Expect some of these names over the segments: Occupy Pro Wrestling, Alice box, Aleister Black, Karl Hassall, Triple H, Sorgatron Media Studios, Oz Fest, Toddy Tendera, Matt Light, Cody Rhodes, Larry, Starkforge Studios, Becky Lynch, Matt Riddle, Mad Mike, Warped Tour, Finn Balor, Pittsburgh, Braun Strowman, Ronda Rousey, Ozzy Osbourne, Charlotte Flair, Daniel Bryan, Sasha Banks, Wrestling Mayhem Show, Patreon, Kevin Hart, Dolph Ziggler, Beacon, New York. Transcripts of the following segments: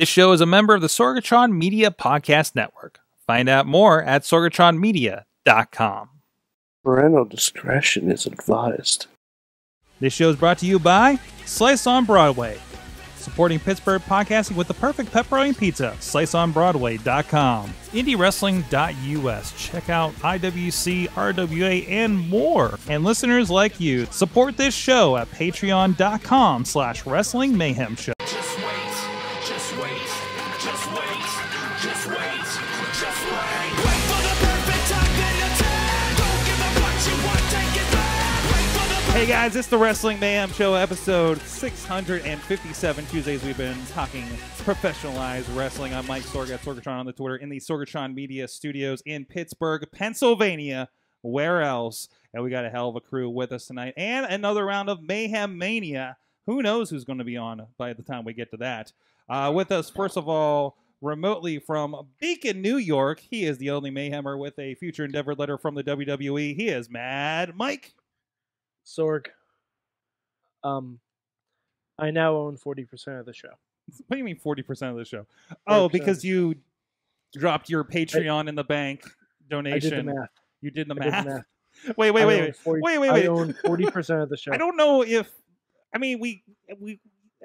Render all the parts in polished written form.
This show is a member of the Sorgatron Media Podcast Network. Find out more at sorgatronmedia.com. Parental discretion is advised. This show is brought to you by Slice on Broadway, supporting Pittsburgh podcasting with the perfect pepperoni pizza. SliceOnBroadway.com. IndieWrestling.us. Check out IWC, RWA, and more. And listeners like you, support this show at Patreon.com/Wrestling Mayhem Show. Hey guys, it's the Wrestling Mayhem Show, episode 657. Tuesdays we've been talking professionalized wrestling. I'm Mike Sorg at Sorgatron on the Twitter, in the Sorgatron Media Studios in Pittsburgh, Pennsylvania. Where else? And we got a hell of a crew with us tonight, and another round of Mayhem Mania. Who knows who's going to be on by the time we get to that? With us, first of all, remotely from Beacon, New York, he is the only Mayhemmer with a future endeavor letter from the WWE. He is Mad Mike. Sorg, I now own 40% of the show. What do you mean 40% of the show? Oh, 40%. Because you dropped your Patreon in the bank donation. I did the math. You did the math? Did the math. Wait. I own 40% of the show. I don't know if, I mean, we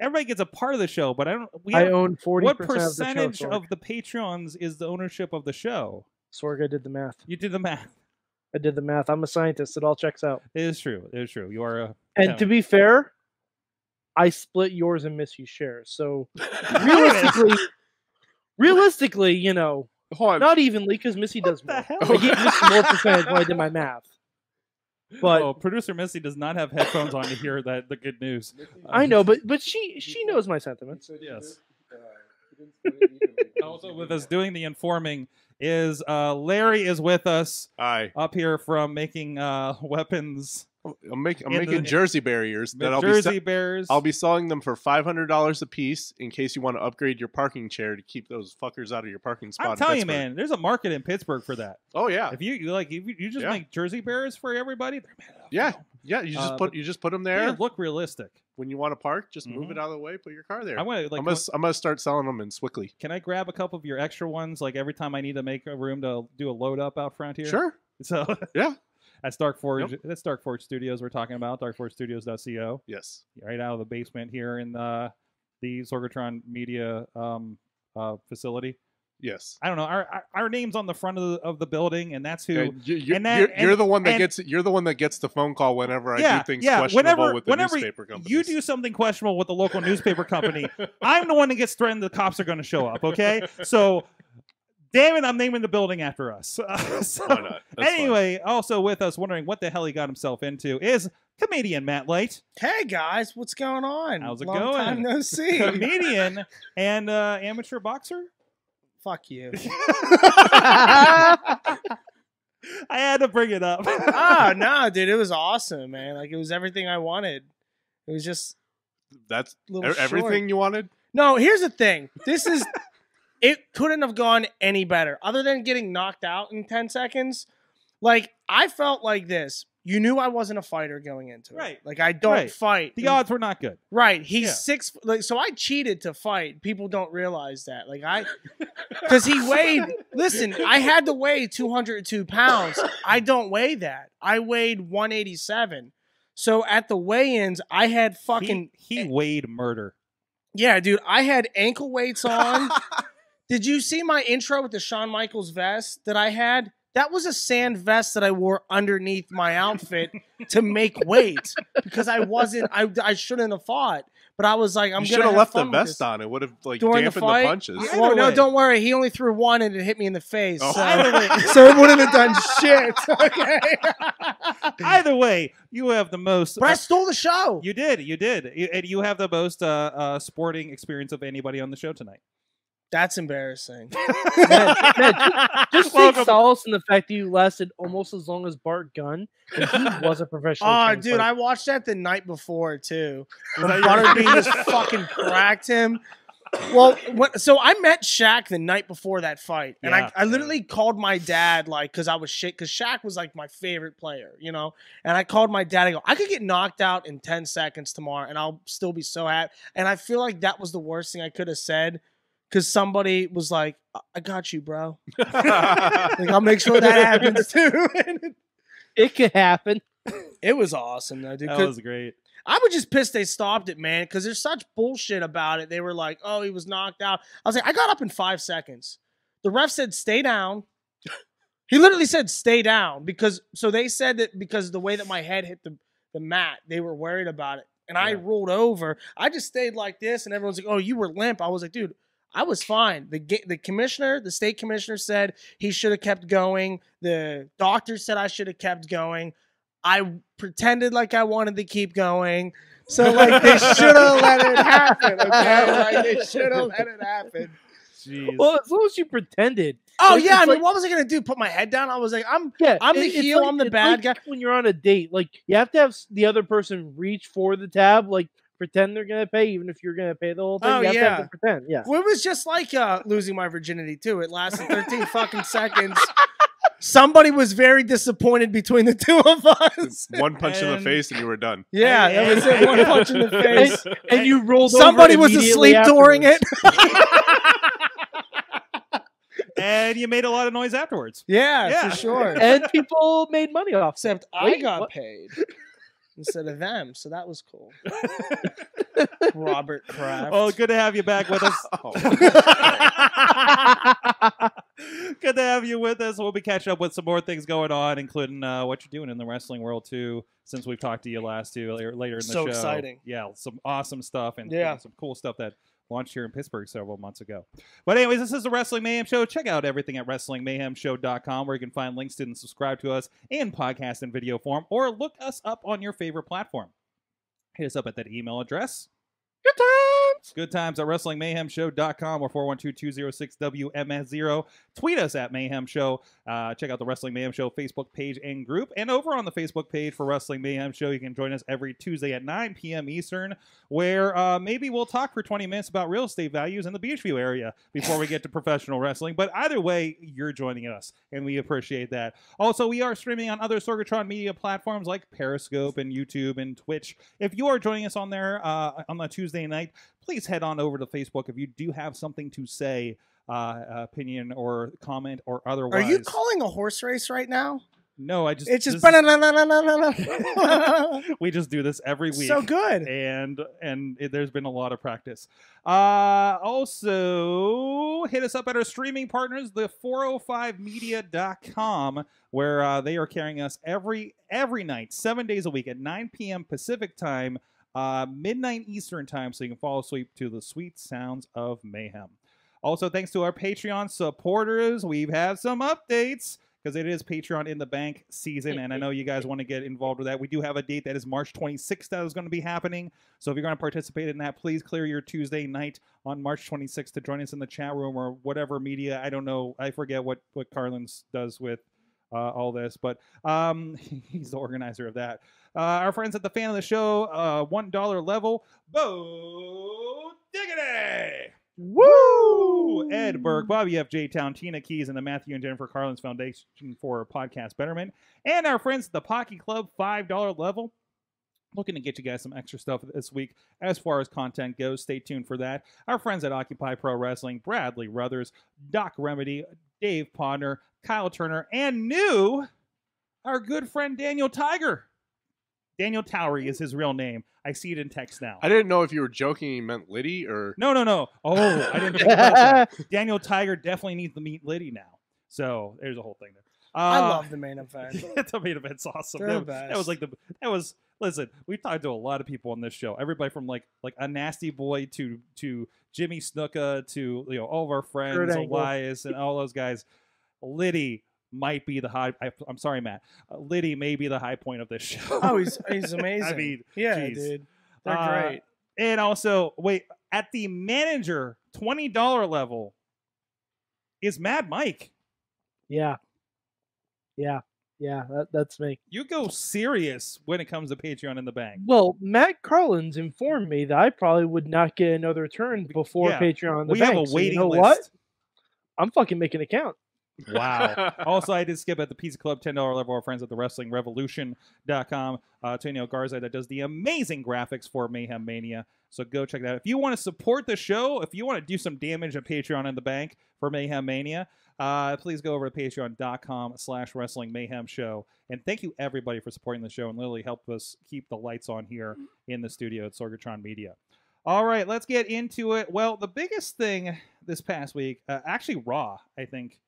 everybody gets a part of the show, but I don't. I own 40%. What percentage of the Patreons is the ownership of the show? Sorg, I did the math. You did the math. I did the math. I'm a scientist. It all checks out. It is true. It is true. You are a... And to be fair, I split yours and Missy's shares. So realistically, you know, not evenly, because Missy does more. I gave Missy more percentage when I did my math. But producer Missy does not have headphones on to hear that the good news. I know, but she knows my sentiments. Yes. Also with us doing the informing is Larry is with us. Hi. Up here from making weapons. I'm making jersey barriers. Jersey bears. I'll be selling them for $500 a piece in case you want to upgrade your parking chair to keep those fuckers out of your parking spot. I'm telling you, man, there's a market in Pittsburgh for that. Oh yeah. If you like, you just make jersey bears for everybody. Yeah, yeah. You just put them there. They look realistic. When you want to park, just move it out of the way. Put your car there. I'm gonna start selling them in Swickley. Can I grab a couple of your extra ones? Like every time I need to make a room to do a load up out front here. Sure. So yeah. That's Starkforge. Yep. That's Starkforge Studios we're talking about. Starkforgestudios.co. Yes. Right out of the basement here in the Sorgatron Media facility. Yes. I don't know. Our name's on the front of the building, and that's who. You're the one that gets the phone call whenever I do things questionable with the newspaper company. You do something questionable with the local newspaper company, I'm the one that gets threatened. The cops are going to show up. Okay, so. Damn it, I'm naming the building after us. Why not? Anyway, fun. Also with us, wondering what the hell he got himself into, is comedian Matt Light. Hey, guys. What's going on? How's it going? Long time no see. Comedian and amateur boxer? Fuck you. I had to bring it up. Oh, no, dude. It was awesome, man. Like, it was everything I wanted. It was just... That's everything you wanted? No, here's the thing. This is... It couldn't have gone any better other than getting knocked out in 10 seconds. Like, I felt like this. You knew I wasn't a fighter going into it. Right. Like, I don't fight. The odds were not good. Right. He's six. Like, so I cheated to fight. People don't realize that. Like, because he weighed. Listen, I had to weigh 202 pounds. I don't weigh that. I weighed 187. So at the weigh-ins, I had fucking. He weighed murder. Yeah, dude. I had ankle weights on. Did you see my intro with the Shawn Michaels vest that I had? That was a sand vest that I wore underneath my outfit to make weight because I wasn't. I shouldn't have fought, but I was like, I'm. You should have left the vest on. It would have like dampened the punches. Well, no, don't worry. He only threw one and it hit me in the face. Oh. So, so it wouldn't have done shit. Okay. Either way, you have the most. But I stole the show. You did. You did. And you have the most sporting experience of anybody on the show tonight. That's embarrassing. Man, just take solace in the fact that you lasted almost as long as Bart Gunn, and he was a professional. Oh, dude, player. I watched that the night before too. Butterbean just fucking cracked him. Well, so I met Shaq the night before that fight, and I literally called my dad, like, because I was shit, because Shaq was like my favorite player, you know. And I called my dad. I go, I could get knocked out in 10 seconds tomorrow, and I'll still be so happy. And I feel like that was the worst thing I could have said. because somebody was like, I got you, bro. Like, I'll make sure that happens too. It could happen. It was awesome though, dude. That was great. I was just pissed they stopped it, man, because there's such bullshit about it. They were like, oh, he was knocked out. I was like, I got up in 5 seconds. The ref said, stay down. He literally said, stay down. Because, so they said that because the way that my head hit the mat, they were worried about it. And yeah. I rolled over. I just stayed like this, and everyone's like, oh, you were limp. I was like, dude, I was fine. The commissioner, the state commissioner said he should have kept going. The doctor said I should have kept going. I pretended like I wanted to keep going. So, like, they should have let it happen, okay? Like, they should have let it happen. Jeez. Well, as long as you pretended. Oh, yeah. I mean, like, what was I going to do? Put my head down? I was like, I'm the heel. Like, I'm the bad guy. When you're on a date, like, you have to have the other person reach for the tab, like, pretend they're going to pay, even if you're going to pay the whole thing. Oh, you have to have to pretend. Yeah. Well, it was just like losing my virginity, too. It lasted 13 fucking seconds. Somebody was very disappointed between the two of us. One punch in the face and you were done. Yeah, that was it. One punch in the face. And you rolled somebody was asleep afterwards. During it. And you made a lot of noise afterwards. Yeah, for sure. And people made money off. Except I got paid instead of them, so that was cool. Robert Kraft. Well, good to have you back with us. Good to have you with us. We'll be catching up with some more things going on, including what you're doing in the wrestling world, too, since we've talked to you later in the show. So exciting. Yeah, some awesome stuff and some cool stuff that launched here in Pittsburgh several months ago. But anyways, this is the Wrestling Mayhem Show. Check out everything at WrestlingMayhemShow.com, where you can find links to and subscribe to us in podcast and video form, or look us up on your favorite platform. Hit us up at that email address. Good times at WrestlingMayhemShow.com or 412-206-WMS0. Tweet us at Mayhem Show. Check out the Wrestling Mayhem Show Facebook page and group. And over on the Facebook page for Wrestling Mayhem Show, you can join us every Tuesday at 9 p.m. Eastern, where maybe we'll talk for 20 minutes about real estate values in the Beechview area before we get to professional wrestling. But either way, you're joining us, and we appreciate that. Also, we are streaming on other Sorgatron media platforms like Periscope and YouTube and Twitch. If you are joining us on there on a Tuesday night, please head on over to Facebook if you do have something to say, opinion or comment or otherwise. Are you calling a horse race right now? No, it's just we just do this every week. So good, and there's been a lot of practice. Also, hit us up at our streaming partners, the 405media.com, where they are carrying us every night, 7 days a week at 9 p.m. Pacific time. Midnight Eastern time, so you can fall asleep to the sweet sounds of mayhem. Also, thanks to our Patreon supporters. We've had some updates because it is Patreon in the Bank season, and I know you guys want to get involved with that. We do have a date that is March 26th that is going to be happening, so if you're going to participate in that, please clear your Tuesday night on March 26th to join us in the chat room or whatever media. I don't know. I forget what Carlin does with all this, but he's the organizer of that. Our friends at the fan of the show, $1 level, Bo Diggity! Woo! Ed Burke, Bobby F. J. Town, Tina Keys, and the Matthew and Jennifer Carlin's Foundation for Podcast Betterment. And our friends at the Pocky Club, $5 level. Looking to get you guys some extra stuff this week as far as content goes. Stay tuned for that. Our friends at Occupy Pro Wrestling, Bradley Ruthers, Doc Remedy, Dave Podner, Kyle Turner, and our good friend Daniel Tiger. Daniel Towery is his real name. I see it in text now. I didn't know if you were joking he meant Liddy or... No. Oh, I didn't think about that. Daniel Tiger definitely needs to meet Liddy now. So there's a whole thing there. I love the main event. The main event's awesome. That was like the... That was... Listen, we've talked to a lot of people on this show. Everybody from like a Nasty Boy to Jimmy Snuka to all of our friends, Elias and all those guys. Liddy might be the high. I'm sorry, Matt. Liddy may be the high point of this show. Oh, he's amazing. I mean, yeah, geez. Dude, they're great. And also, wait, at the manager $20 level is Mad Mike. Yeah, that's me. You go serious when it comes to Patreon in the Bank. Well, Matt Carlin's informed me that I probably would not get another turn before Patreon in the Bank. We have a waiting list. What? I'm fucking making an account. Wow. Also, I did skip at the Pizza Club, $10 level, our friends at the WrestlingRevolution.com. Antonio Garza, that does the amazing graphics for Mayhem Mania. So go check that out. If you want to support the show, if you want to do some damage on Patreon in the bank for Mayhem Mania, please go over to patreon.com/wrestlingmayhemshow. And thank you, everybody, for supporting the show and literally help us keep the lights on here in the studio at Sorgatron Media. All right, let's get into it. Well, the biggest thing this past week, actually RAW, I think,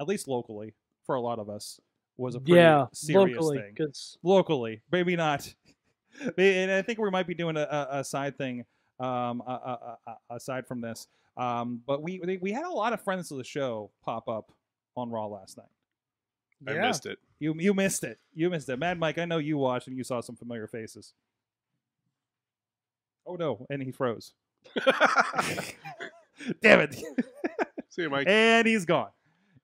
at least locally, for a lot of us, was a pretty serious thing. Cause... Locally, maybe not. And I think we might be doing a side thing aside from this. But we had a lot of friends of the show pop up on RAW last night. I missed it. You missed it. You missed it. Mad Mike, I know you watched and you saw some familiar faces. Oh, no. And he froze. Damn it. See you, Mike. And he's gone.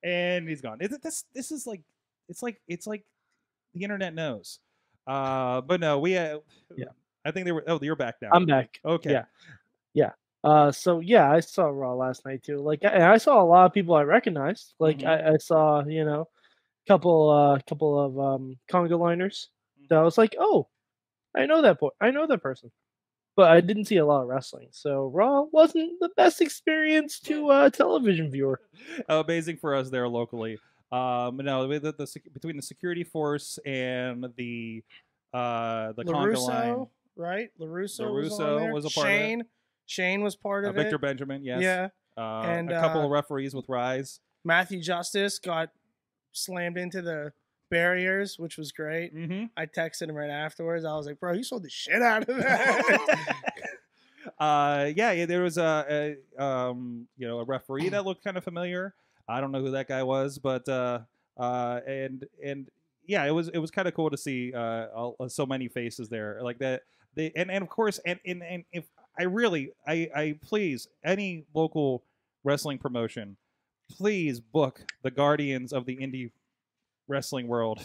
And he's gone. This is like, it's like the internet knows. But no, we, I think they were, oh, you're back now. I'm back. Okay. Yeah. Yeah. So yeah, I saw RAW last night too. Like, and I saw a lot of people I recognized. Like I saw, you know, a couple of, conga liners that I was like, oh, I know that boy. I know that person, but I didn't see a lot of wrestling. So RAW wasn't the best experience to a television viewer. Amazing for us there locally. No, between the security force and the conga line, right? LaRusso was a part of it. Shane was part of Victor it. Victor Benjamin, yes. Yeah. And a couple of referees with Rise. Matthew Justice got slammed into the barriers, which was great. I texted him right afterwards. I was like, bro, you sold the shit out of that. Yeah, there was you know, a referee that looked kind of familiar. I don't know who that guy was, but and yeah, it was kind of cool to see so many faces there like that. And of course, and if I really, I please, any local wrestling promotion, please book the Guardians of the Indie Wrestling World.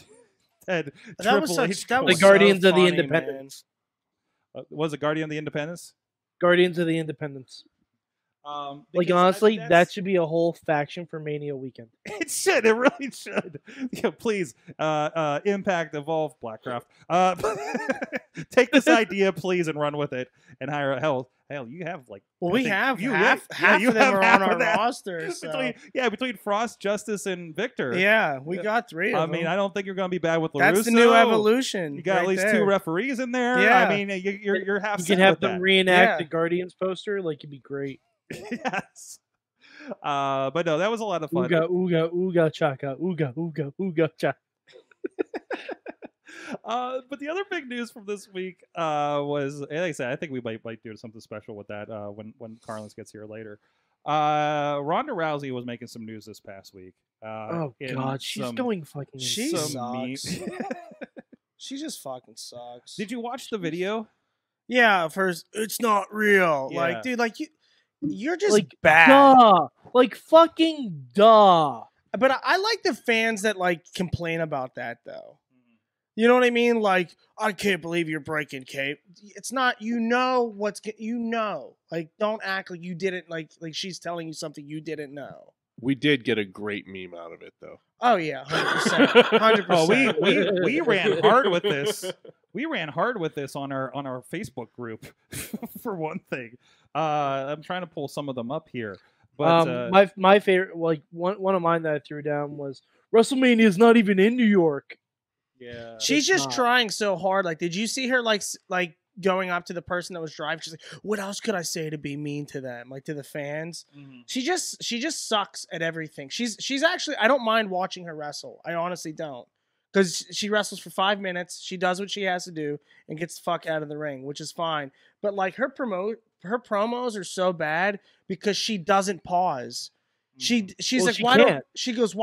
That was the Guardians of the Independence. Was it Guardian of the Independence? Guardians of the Independence. Like honestly, that should be a whole faction for Mania weekend. It should. It really should. Yeah, please, Impact, Evolve, Blackcraft. Take this idea, please, and run with it. And hire hell, you have like. Well, we have half of them are on our roster. So. between Frost, Justice, and Victor. Yeah, we got three. I mean, I don't think you're going to be bad with LaRusso. That's the new evolution. You got right at least two referees in there. Yeah, I mean, you're half. You can have them reenact the Guardians poster. Like, it'd be great. Yes. But no, that was a lot of fun. Ooga, ooga, ooga, chaka. Ooga, ooga, ooga, chaka. But the other big news from this week was, like I said, I think we might do something special with that when Carlin's gets here later. Ronda Rousey was making some news this past week. Oh, God. She's going fucking insane. She sucks. She just fucking sucks. Did you watch the video? Yeah, first, it's not real. Yeah. Like, dude, like, you're just like, bad. Duh. Like, fucking duh. But I like the fans that, like, complain about that, though. You know what I mean? Like, I can't believe you're breaking kayfabe. It's not, you know what's, you know. Like, don't act like you didn't, like she's telling you something you didn't know. We did get a great meme out of it, though. Oh, yeah, 100%. 100%. Oh, we ran hard with this. We ran hard with this on our Facebook group, for one thing. I'm trying to pull some of them up here. But my favorite, like one of mine that I threw down was, WrestleMania is not even in New York. Yeah, she's just trying so hard. Like, did you see her like going up to the person that was driving? She's like, "What else could I say to be mean to them? Like to the fans?" Mm-hmm. She just sucks at everything. She's actually, I don't mind watching her wrestle. I honestly don't, because she wrestles for 5 minutes. She does what she has to do and gets the fuck out of the ring, which is fine. But like her promos are so bad because she doesn't pause. She's like, why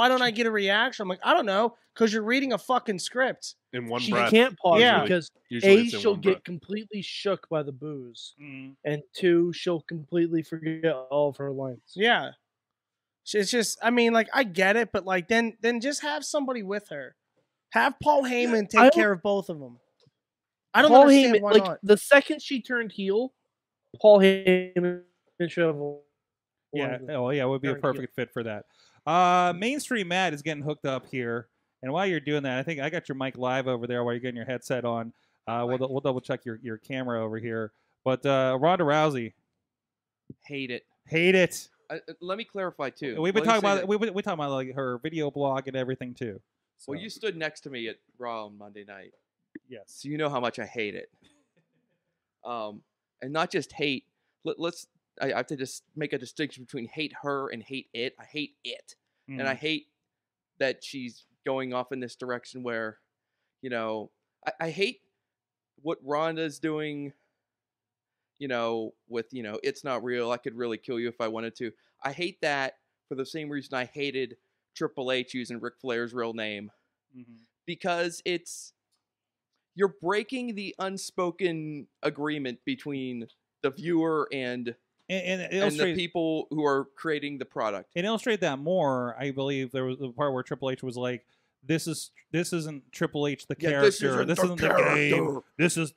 don't I get a reaction? I'm like, I don't know, because you're reading a fucking script. In one breath. She can't pause because A, she'll get completely shook by the booze, and two, she'll completely forget all of her lines. Yeah, it's just, I mean, like, I get it, but like then just have somebody with her. Have Paul Heyman take care of both of them. I don't understand why not. The second she turned heel, Paul Heyman should have Yeah. Oh, yeah. It would be a perfect fit for that. Mainstream Matt is getting hooked up here. And while you're doing that, I think I got your mic live over there while you're getting your headset on. We'll double check your camera over here. But Ronda Rousey. Hate it. Hate it. Let me clarify, too. We've been talking about that. We're talking about like her video blog and everything, too. So. Well, you stood next to me at RAW on Monday night. Yes. So you know how much I hate it. And not just hate. I have to just make a distinction between hate her and hate it. I hate it. Mm. And I hate that she's going off in this direction where, you know, I hate what Ronda's doing, you know, with, you know, it's not real. I could really kill you if I wanted to. I hate that for the same reason I hated Triple H using Ric Flair's real name. Mm-hmm. Because it's, you're breaking the unspoken agreement between the viewer and the people who are creating the product. And illustrate that more, I believe there was the part where Triple H was like, this isn't Triple H the character. This isn't the game. This is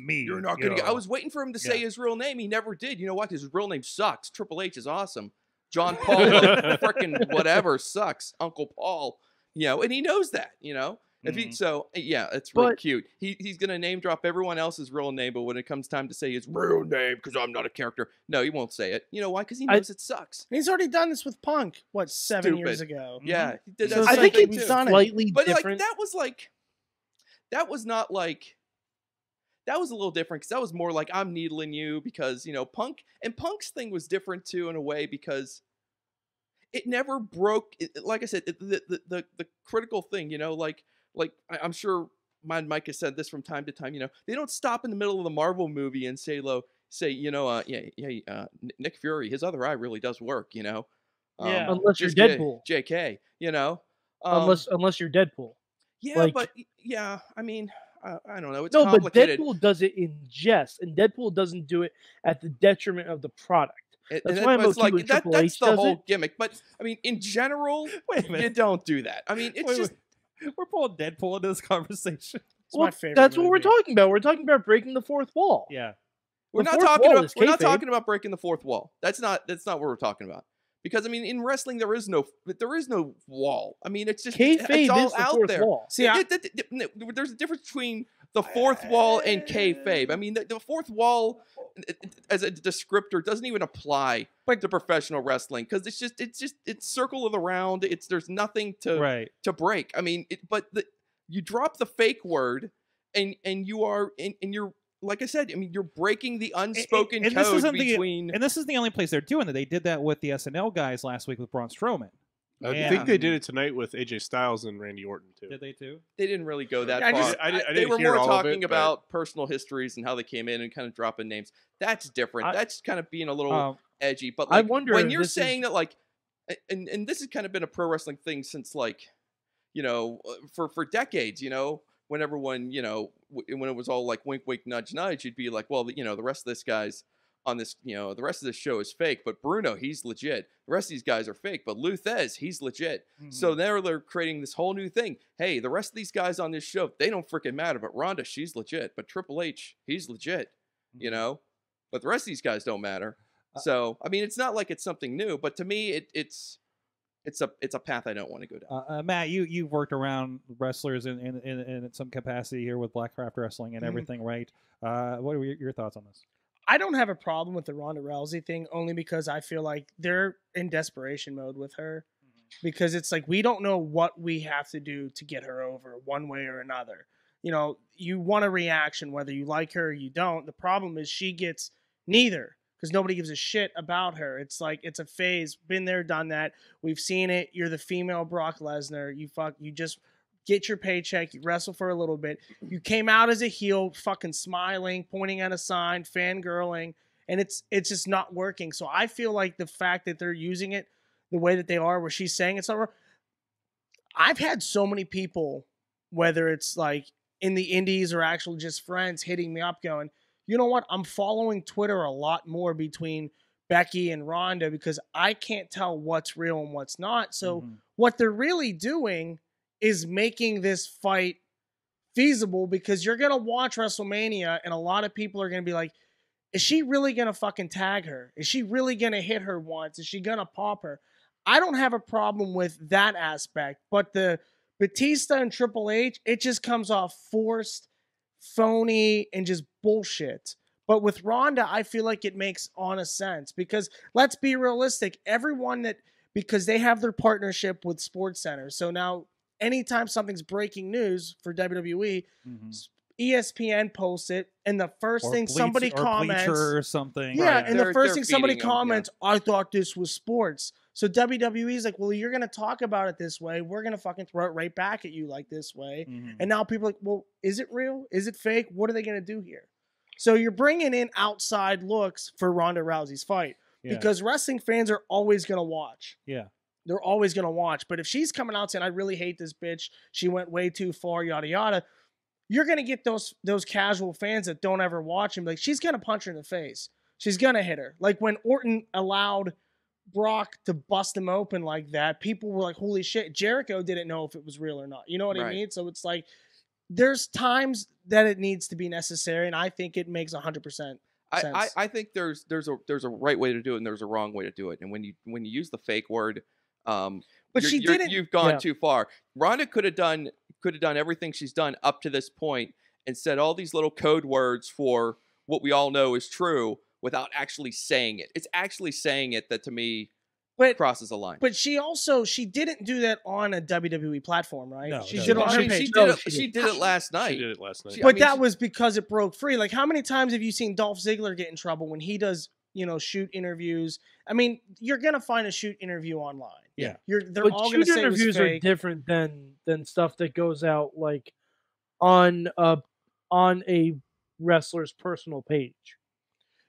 me. You're not gonna. I was waiting for him to say his real name. He never did. You know what? His real name sucks. Triple H is awesome. John Paul, freaking whatever sucks. Uncle Paul. You know, and he knows that. You know. If he, so yeah, it's really cute. He's gonna name drop everyone else's real name, but when it comes time to say his real name, because I'm not a character, no, he won't say it. You know why? Because he knows it sucks. He's already done this with Punk. What 7 years ago? Yeah, so I think it's slightly different. Like, that was a little different because that was more like I'm needling you because you know Punk and Punk's thing was different too in a way because it never broke. Like I said, the critical thing, you know, like. Like, I'm sure Mad Mike has said this from time to time, you know, they don't stop in the middle of the Marvel movie and say, you know, Nick Fury, his other eye really does work, you know. Yeah, unless you're Deadpool. JK, you know. Unless you're Deadpool. Yeah, like, but, yeah, I mean, I don't know. It's complicated. But Deadpool does it in jest, and Deadpool doesn't do it at the detriment of the product. That's the whole gimmick. But, I mean, in general, you don't do that. I mean, it's just... We're pulling Deadpool into this conversation. That's what we're talking about. We're talking about breaking the fourth wall. Yeah, we're not talking about breaking the fourth wall. That's not what we're talking about. Because I mean, in wrestling, there is no wall. I mean, it's just it's all out there. See, there's a difference between the fourth wall and kayfabe. I mean, the fourth wall as a descriptor doesn't even apply to professional wrestling because it's circle of the round. There's nothing to break. I mean, you drop the fake word and you're. Like I said, I mean, you're breaking the unspoken code between... And this is the only place they're doing it. They did that with the SNL guys last week with Braun Strowman. I think they did it tonight with AJ Styles and Randy Orton, too. Did they, too? They didn't really go that far. They were more talking about personal histories and how they came in and kind of dropping names. That's different. That's kind of being a little edgy. But like, I wonder when you're saying that, like... And this has kind of been a pro wrestling thing since, like, you know, for decades, you know... When everyone, you know, when it was all like wink, wink, nudge, nudge, you'd be like, well, you know, the rest of this guy's on this, you know, the rest of this show is fake, but Bruno, he's legit. The rest of these guys are fake, but Luthez, he's legit. Mm-hmm. So now they're creating this whole new thing. Hey, the rest of these guys on this show, they don't freaking matter, but Ronda, she's legit. But Triple H, he's legit, you know, but the rest of these guys don't matter. So, I mean, it's not like it's something new, but to me, it's a path I don't want to go down. Matt, you've worked around wrestlers in some capacity here with Blackcraft Wrestling and everything, right? What are your thoughts on this? I don't have a problem with the Ronda Rousey thing only because I feel like they're in desperation mode with her because it's like we don't know what we have to do to get her over one way or another. You know, you want a reaction whether you like her or you don't. The problem is she gets neither. Because nobody gives a shit about her. It's like, it's a phase. Been there, done that. We've seen it. You're the female Brock Lesnar. You just get your paycheck. You wrestle for a little bit. You came out as a heel, fucking smiling, pointing at a sign, fangirling. And it's just not working. So I feel like the fact that they're using it the way that they are, where she's saying it's not wrong. I've had so many people, whether it's like in the indies or actual just friends hitting me up going, you know what? I'm following Twitter a lot more between Becky and Ronda because I can't tell what's real and what's not. So what they're really doing is making this fight feasible because you're going to watch WrestleMania and a lot of people are going to be like, Is she really going to fucking tag her? Is she really going to hit her once? Is she going to pop her? I don't have a problem with that aspect, but the Batista and Triple H, it just comes off forced, phony, and just bullshit. But with Ronda, I feel like it makes honest sense because let's be realistic. Everyone that, because they have their partnership with SportsCenter. So now anytime something's breaking news for WWE, mm-hmm. ESPN posts it, and the first thing somebody comments, or something. Yeah, right. And the first thing somebody comments, yeah. I thought this was sports. So WWE's like, well, you're going to talk about it this way. We're going to fucking throw it right back at you like this way. Mm-hmm. And now people are like, well, is it real? Is it fake? What are they going to do here? So you're bringing in outside looks for Ronda Rousey's fight because wrestling fans are always going to watch. Yeah. They're always going to watch. But if she's coming out saying, I really hate this bitch. She went way too far, yada, yada. You're going to get those casual fans that don't ever watch him. Like, she's going to punch her in the face. She's going to hit her. Like, when Orton allowed Brock to bust him open like that, people were like, holy shit. Jericho didn't know if it was real or not. You know what I mean? So it's like, there's times that it needs to be necessary, and I think it makes 100% sense. I think there's a right way to do it, and there's a wrong way to do it. And when you use the fake word, but she didn't. You've gone too far. Ronda could have done everything she's done up to this point and said all these little code words for what we all know is true without actually saying it. It's actually saying it that, to me, crosses a line. But she didn't do that on a WWE platform, right? No, she did it on her page. She did it last night. She did it last night. But that was because it broke free. Like, how many times have you seen Dolph Ziggler get in trouble when he does, you know, shoot interviews? I mean, you're going to find a shoot interview online. Yeah, they're all going to say interviews it was fake. Are different than stuff that goes out like on a wrestler's personal page.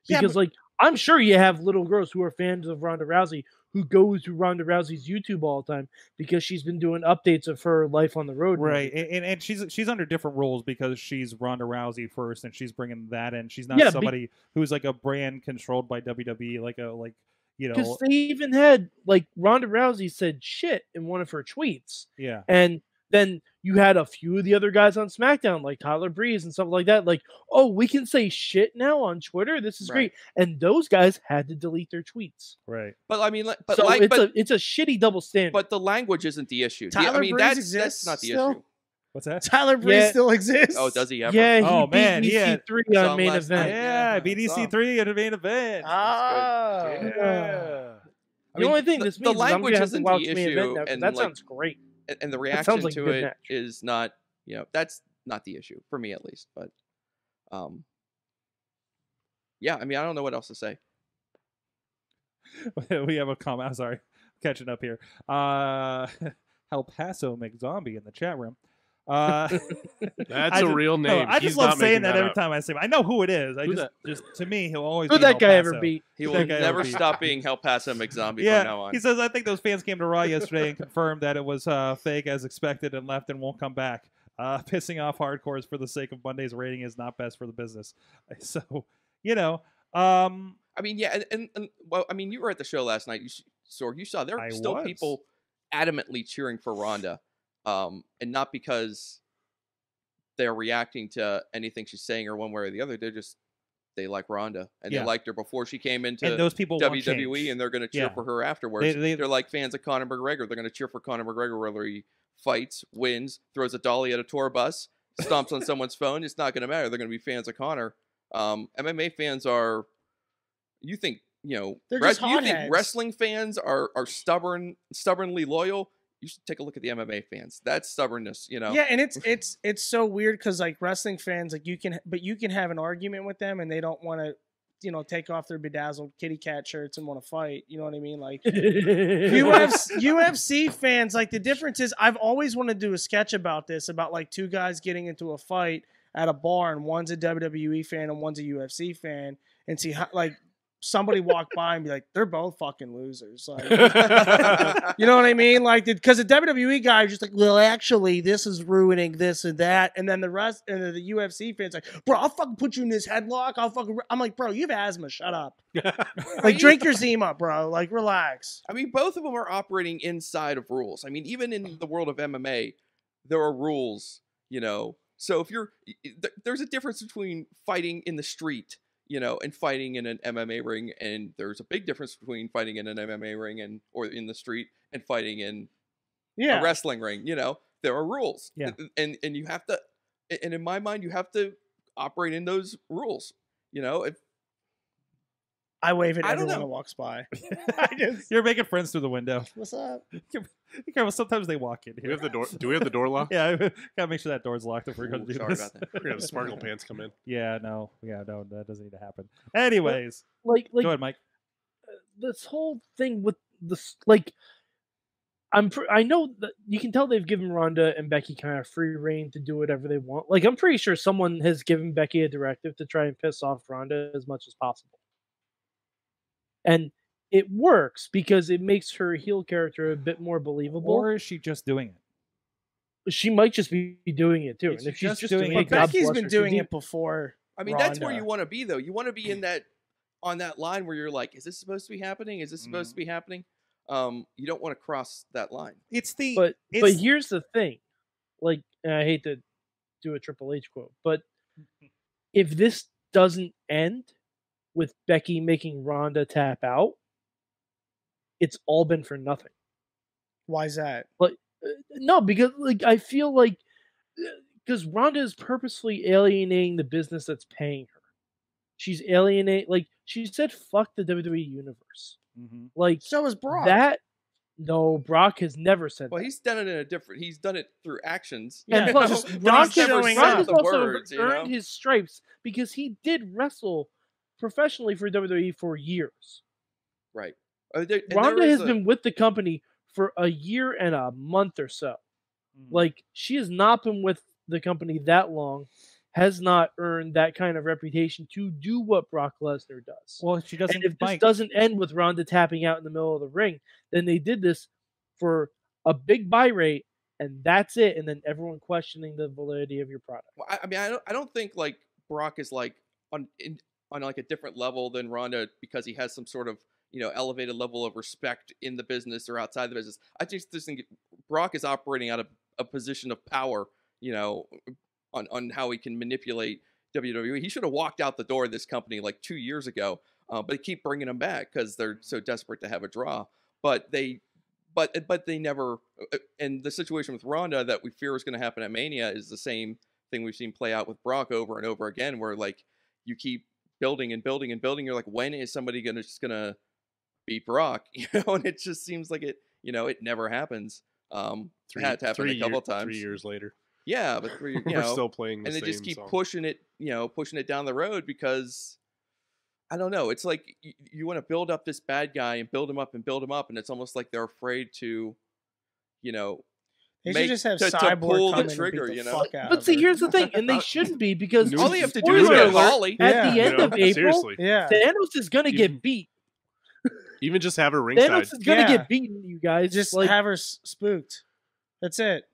Because like, I'm sure you have little girls who are fans of Ronda Rousey who go to Ronda Rousey's YouTube all the time because she's been doing updates of her life on the road. Right, and she's under different roles because she's Ronda Rousey first, and she's bringing that in. She's not somebody who's like a brand controlled by WWE, like. Because they even had, like, Ronda Rousey said shit in one of her tweets. Yeah. And then you had a few of the other guys on SmackDown, like Tyler Breeze and stuff like that. Like, oh, we can say shit now on Twitter. This is great. And those guys had to delete their tweets. Right. But, I mean, it's a shitty double standard. But the language isn't the issue. Tyler Breeze exists. That's not the issue. What's that? Tyler Breeze still exists. Oh, does he ever? Yeah, he beat EC3 on Main Event. Yeah, beat EC3 at a Main Event. Ah, yeah. The only thing this means the language is isn't the issue, and that sounds great. And the reaction to it is not, you know, that's not the issue for me at least. But, yeah, I mean, I don't know what else to say. We have a comment. I'm sorry, catching up here. El Paso McZombie in the chat room. That's a real name. I just love saying that every time I see him. I know who it is. Just to me, he'll always. Who that guy ever beat? He will never stop being El Paso McZombie from now on. He says, "I think those fans came to Raw yesterday and confirmed that it was fake as expected and left and won't come back. Pissing off hardcores for the sake of Monday's rating is not best for the business." So, you know, I mean, yeah, and well, I mean, you were at the show last night, Sorg. You saw there are still people adamantly cheering for Ronda. And not because they're reacting to anything she's saying or one way or the other. They like Ronda, and they liked her before she came into WWE, and they're going to cheer for her afterwards. They're like fans of Conor McGregor. They're going to cheer for Conor McGregor whether he fights, wins, throws a dolly at a tour bus, stomps on someone's phone. It's not going to matter. They're going to be fans of Conor. MMA fans are, you think, you know, you think wrestling fans are stubbornly loyal. You should take a look at the MMA fans. That's stubbornness, you know. Yeah, and it's so weird because like wrestling fans, like you can have an argument with them and they don't want to, you know, take off their bedazzled kitty cat shirts and want to fight. You know what I mean? Like UFC fans, like the difference is I've always wanted to do a sketch about this, about like two guys getting into a fight at a bar and one's a WWE fan and one's a UFC fan, and see how like somebody walk by and be like, they're both fucking losers. Like, you know what I mean? Like, because the WWE guy was just like, well, actually, this is ruining this and that. And then the rest, and the UFC fans like, bro, I'll fucking put you in this headlock. I'm like, bro, you have asthma. Shut up. Like, drink your Zima, bro. Like, relax. I mean, both of them are operating inside of rules. I mean, even in the world of MMA, there are rules, you know. So if there's a difference between fighting in the street, you know, and fighting in an MMA ring. And there's a big difference between fighting in an MMA ring and or in the street and fighting in a wrestling ring. You know, there are rules, and you have to. And in my mind, you have to operate in those rules. You know, if I wave at everyone that walks by. You're making friends through the window. What's up? Well, sometimes they walk in here. We have the door. Do we have the door locked? Yeah, gotta make sure that door's locked if we're going to do this. About that. We're gonna have sparkle pants come in. Yeah, no, that doesn't need to happen. Anyways, like go ahead, Mike. This whole thing with this, like, I know that you can tell they've given Ronda and Becky kind of free reign to do whatever they want. Like, I'm pretty sure someone has given Becky a directive to try and piss off Ronda as much as possible. And it works because it makes her heel character a bit more believable. Or is she just doing it? She might just be doing it too. And if she's just doing it, Becky's been doing it before. I mean, that's where you want to be, though. You want to be in that on that line where you're like, "Is this supposed to be happening? Is this supposed to be happening?" You don't want to cross that line. But here's the thing. Like, and I hate to do a Triple H quote, but if this doesn't end with Becky making Ronda tap out, it's all been for nothing. Why is that? Like, no, because like I feel like because Ronda is purposely alienating the business that's paying her. She's alienating, like she said, "Fuck the WWE universe." Mm-hmm. Like so is Brock. No, Brock has never said that. Well, he's done it in a different... He's done it through actions. And plus, Brock has also earned his stripes because he did wrestle professionally for WWE for years. Right. Ronda has been with the company for a year and a month or so. Mm-hmm. Like, she has not been with the company that long, has not earned that kind of reputation to do what Brock Lesnar does. Well, she doesn't. And if this doesn't end with Ronda tapping out in the middle of the ring, then they did this for a big buy rate, and that's it. And then everyone questioning the validity of your product. Well, I mean, I don't think like Brock is like on like a different level than Ronda because he has some sort of, you know, elevated level of respect in the business or outside the business. I just think Brock is operating out of a position of power, you know, on how he can manipulate WWE. He should have walked out the door of this company like 2 years ago, but they keep bringing him back because they're so desperate to have a draw. But they never. And the situation with Ronda that we fear is going to happen at Mania is the same thing we've seen play out with Brock over and over again, where like you keep building and building and building. You're like, when is somebody just gonna beat Brock? You know, and it just seems like it. You know, it never happens. It had to happen a couple times. 3 years later. Yeah, but we're still playing, and they just keep pushing it, you know, pushing it down the road because I don't know. It's like you want to build up this bad guy and build him up, and it's almost like they're afraid to, you know, they should just have Cyborg pull the trigger, you know. But see, here's the thing, and they shouldn't be because all they have to do is get Holly at the end of April. Yeah, Thanos is gonna get beat. Even just have her ringside. Thanos is gonna get beaten, you guys. Just like, have her spooked. That's it.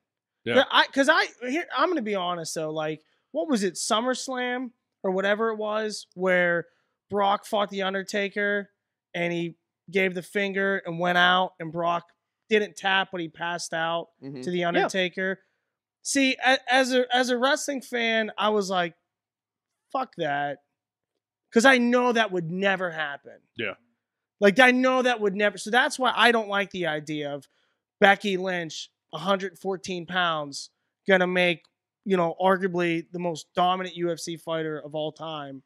Yeah, I'm going to be honest though. Like, what was it, SummerSlam or whatever it was, where Brock fought the Undertaker and he gave the finger and went out, and Brock didn't tap, but he passed out to the Undertaker. Yeah. See, as a wrestling fan, I was like, "Fuck that," because I know that would never happen. Yeah, like I know that would never. So that's why I don't like the idea of Becky Lynch, 114 pounds, gonna make, you know, arguably the most dominant UFC fighter of all time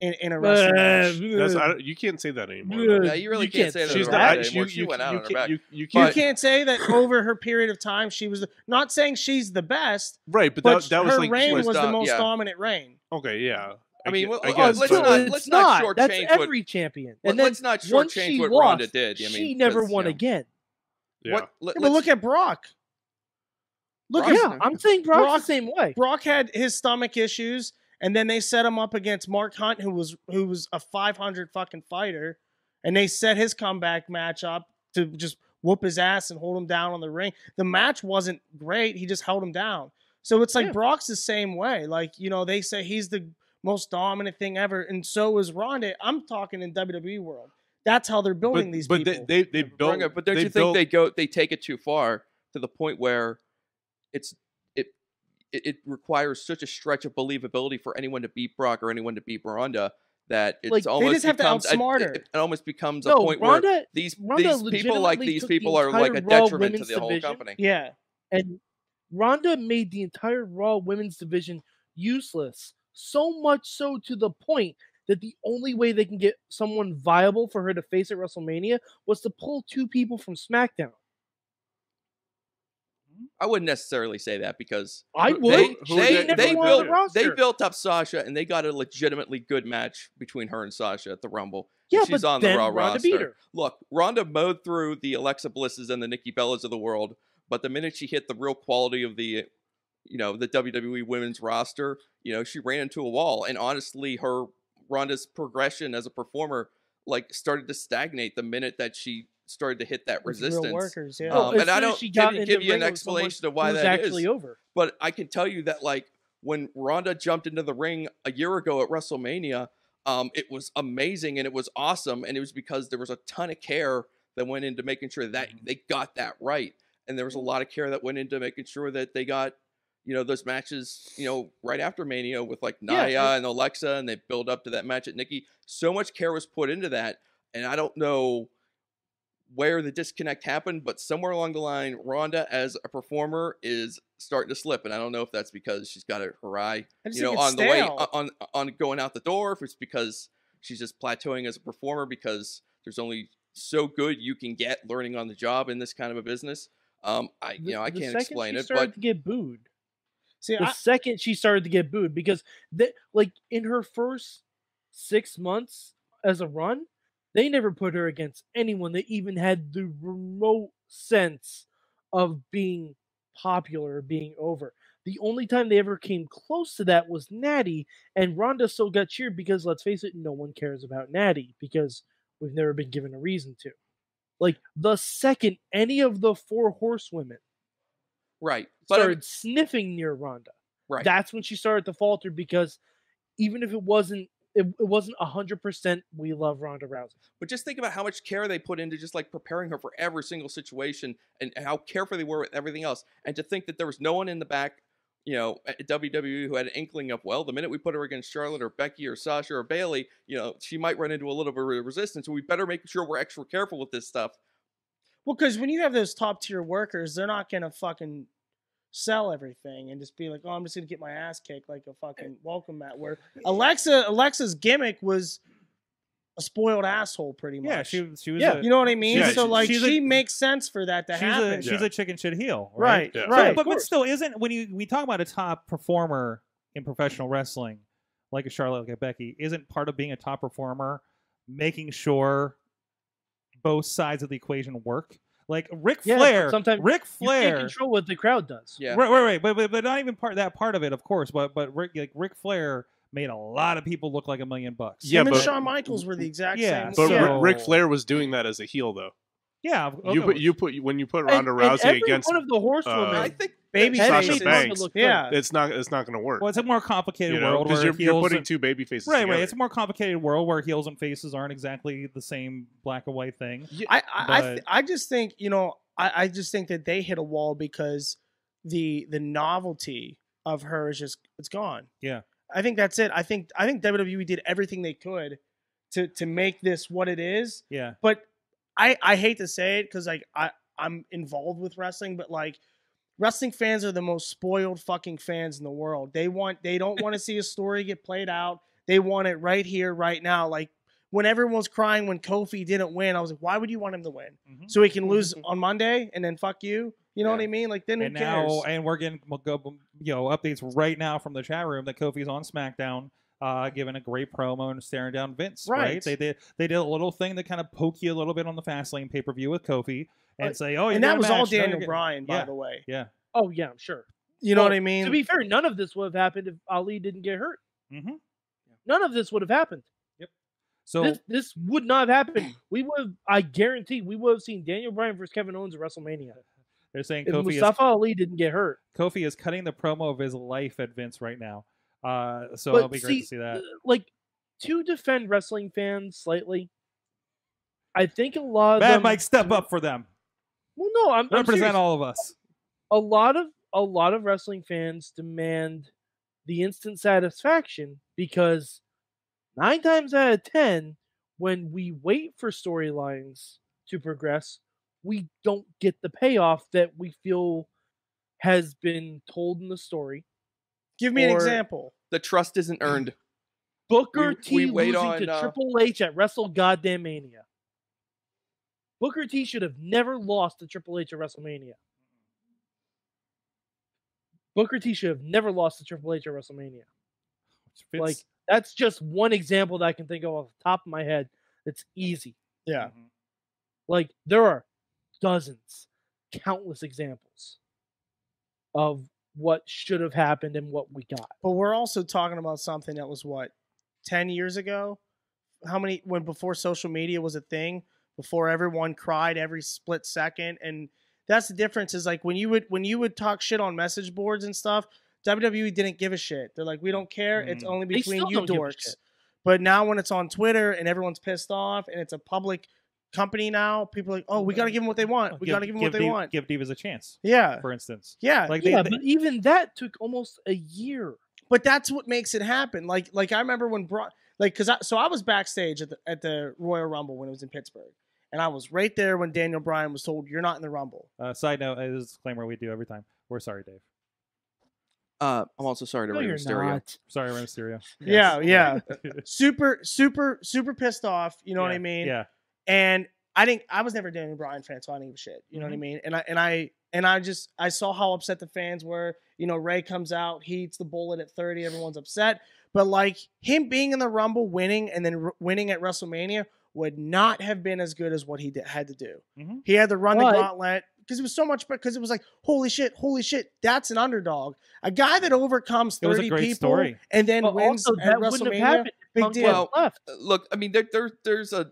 in a wrestling match. You can't say that anymore. No, you really can't say that. She's not. She went out on her back. You can't say that over her period of time. She was not saying she's the best, right? But that was her like, reign was the most dominant reign. Okay, yeah. I mean, let's not shortchange. That's every champion. And let's not shortchange what Ronda did. She never won again. Yeah. But look at Brock. I'm saying Brock's the same way. Brock had his stomach issues, and then they set him up against Mark Hunt, who was a 500 fucking fighter, and they set his comeback match up to just whoop his ass and hold him down on the ring. The match wasn't great. He just held him down. So it's like Brock's the same way. Like, you know, they say he's the most dominant thing ever, and so is Ronda. I'm talking in WWE world. That's how they're building these people. But they build. But don't you think they take it too far to the point where it's it requires such a stretch of believability for anyone to beat Brock or anyone to beat Ronda that it's like, almost they just have becomes to outsmart her. It almost becomes a point where these people like these people are like a detriment to the whole company. Yeah, and Ronda made the entire Raw women's division useless. So much so to the point that the only way they can get someone viable for her to face at WrestleMania was to pull two people from SmackDown. I wouldn't necessarily say that because I would. They built up Sasha and they got a legitimately good match between her and Sasha at the Rumble. Yeah, she's on the Raw roster. Look, Ronda mowed through the Alexa Blisses and the Nikki Bellas of the world, but the minute she hit the real quality of the, you know, the WWE women's roster, you know, she ran into a wall. And honestly, her Ronda's progression as a performer like started to stagnate the minute that she started to hit that resistance. Workers, yeah. And I don't give you an explanation of why that actually is. Over. But I can tell you that, like, when Ronda jumped into the ring a year ago at WrestleMania, it was amazing and it was awesome. And it was because there was a ton of care that went into making sure that they got that right. And there was a lot of care that went into making sure that they got, you know, those matches, you know, right after Mania with, like, Naya and Alexa, and they build up to that match at Nikki. So much care was put into that. And I don't know where the disconnect happened, but somewhere along the line, Ronda as a performer is starting to slip, and I don't know if that's because she's got her eye, you know, on the way on going out the door, if it's because she's just plateauing as a performer because there's only so good you can get learning on the job in this kind of a business. I can't explain it, but to get booed. See, the second she started to get booed, because that, like, in her first 6 months as a run, they never put her against anyone that even had the remote sense of being popular or being over. The only time they ever came close to that was Natty, and Ronda still got cheered because, let's face it, no one cares about Natty because we've never been given a reason to. Like, the second any of the four horsewomen started sniffing near Ronda, that's when she started to falter, because even if it wasn't 100% we love Ronda Rousey. But just think about how much care they put into just, like, preparing her for every single situation and how careful they were with everything else. And to think that there was no one in the back, you know, at WWE who had an inkling of, well, the minute we put her against Charlotte or Becky or Sasha or Bailey, you know, she might run into a little bit of resistance. So we better make sure we're extra careful with this stuff. Well, because when you have those top tier workers, they're not going to fucking sell everything and just be like, oh, I'm just gonna get my ass kicked like a fucking welcome mat. Where Alexa's gimmick was a spoiled asshole, pretty much. Yeah, she was. Yeah, you know what I mean. Yeah, so like, she makes sense for that to happen. She's a chicken shit heel, right? Yeah. Right. So, but still, isn't when we talk about a top performer in professional wrestling, like a Charlotte, like a Becky, isn't part of being a top performer making sure both sides of the equation work? Like Ric Flair, sometimes Ric Flair, you can't control what the crowd does. Yeah, right. But not even part of it, of course. But Ric Flair made a lot of people look like $1,000,000. Yeah, him and Shawn Michaels were the exact same. But so Ric Flair was doing that as a heel, though. Yeah, when you put Ronda Rousey against one of the horsewomen, I think Sasha Banks. Yeah, it's not going to work. Well, it's a more complicated world because you're putting two baby faces. Right. It's a more complicated world where heels and faces aren't exactly the same black and white thing. I just think I just think that they hit a wall because the novelty of her is just, it's gone. Yeah, I think that's it. I think WWE did everything they could to make this what it is. Yeah, but I hate to say it because, like, I'm involved with wrestling, but, like, wrestling fans are the most spoiled fucking fans in the world. They don't want to see a story get played out. They want it right here, right now. Like, when everyone was crying when Kofi didn't win, I was like, why would you want him to win? Mm-hmm. So he can lose on Monday and then fuck you. You know what I mean? Like, then who cares? And we're getting updates right now from the chat room that Kofi's on SmackDown, giving a great promo and staring down Vince. Right. They did a little thing that kind of poke you a little bit on the Fastlane pay-per-view with Kofi and say, oh, and that was all Daniel Bryan, by the way. Yeah. Oh yeah, I'm sure. You know what I mean? To be fair, none of this would have happened if Ali didn't get hurt. Mm-hmm. None of this would have happened. Yep. So this would not have happened. I guarantee we would have seen Daniel Bryan versus Kevin Owens at WrestleMania. They're saying Mustafa Ali didn't get hurt. Kofi is cutting the promo of his life at Vince right now. So it'll be great to see that. Like, to defend wrestling fans slightly, I think a lot of Mad Mike, step up for them. Well, no, I'm represent all of us. A lot of a lot of wrestling fans demand the instant satisfaction, because 9 times out of 10, when we wait for storylines to progress, we don't get the payoff that we feel has been told in the story. Give me an example. The trust isn't earned. Booker T losing to Triple H at Wrestle Goddamn Mania. Booker T should have never lost to Triple H at WrestleMania. Booker T should have never lost to Triple H at WrestleMania. Like, that's just one example that I can think of off the top of my head. It's easy. Yeah. Mm-hmm. Like, there are dozens, countless examples of what should have happened and what we got. But we're also talking about something that was, what, 10 years ago? How many, when before social media was a thing, before everyone cried every split second. And that's the difference, is like when you would talk shit on message boards and stuff, WWE didn't give a shit. They're like, we don't care. It's only between you dorks. But now when it's on Twitter and everyone's pissed off and it's a public company now, people are like, oh, we got to give them what they want. We got to give them what they want. Give divas a chance. Yeah. For instance. Yeah. Like but even that took almost a year. But that's what makes it happen. Like I remember when I was backstage at the Royal Rumble when it was in Pittsburgh. And I was right there when Daniel Bryan was told, you're not in the Rumble. Side note, this is a disclaimer we do every time. We're sorry, Dave. I'm also sorry to Rey Mysterio. Sorry, Rey Mysterio. Yes. Yeah. super pissed off. You know what I mean? Yeah. And I was never a Daniel Bryan fan, so I didn't give a shit. You know what I mean? And I saw how upset the fans were. You know, Rey comes out, he eats the bullet at 30. Everyone's upset. But like him being in the Rumble, winning, and then winning at WrestleMania would not have been as good as what he had to do. Mm-hmm. He had to run the gauntlet. Because it was so much, because it was like, holy shit, that's an underdog. A guy that overcomes 30 people story. And then wins also, at WrestleMania. Big deal. Well, look, I mean, there's a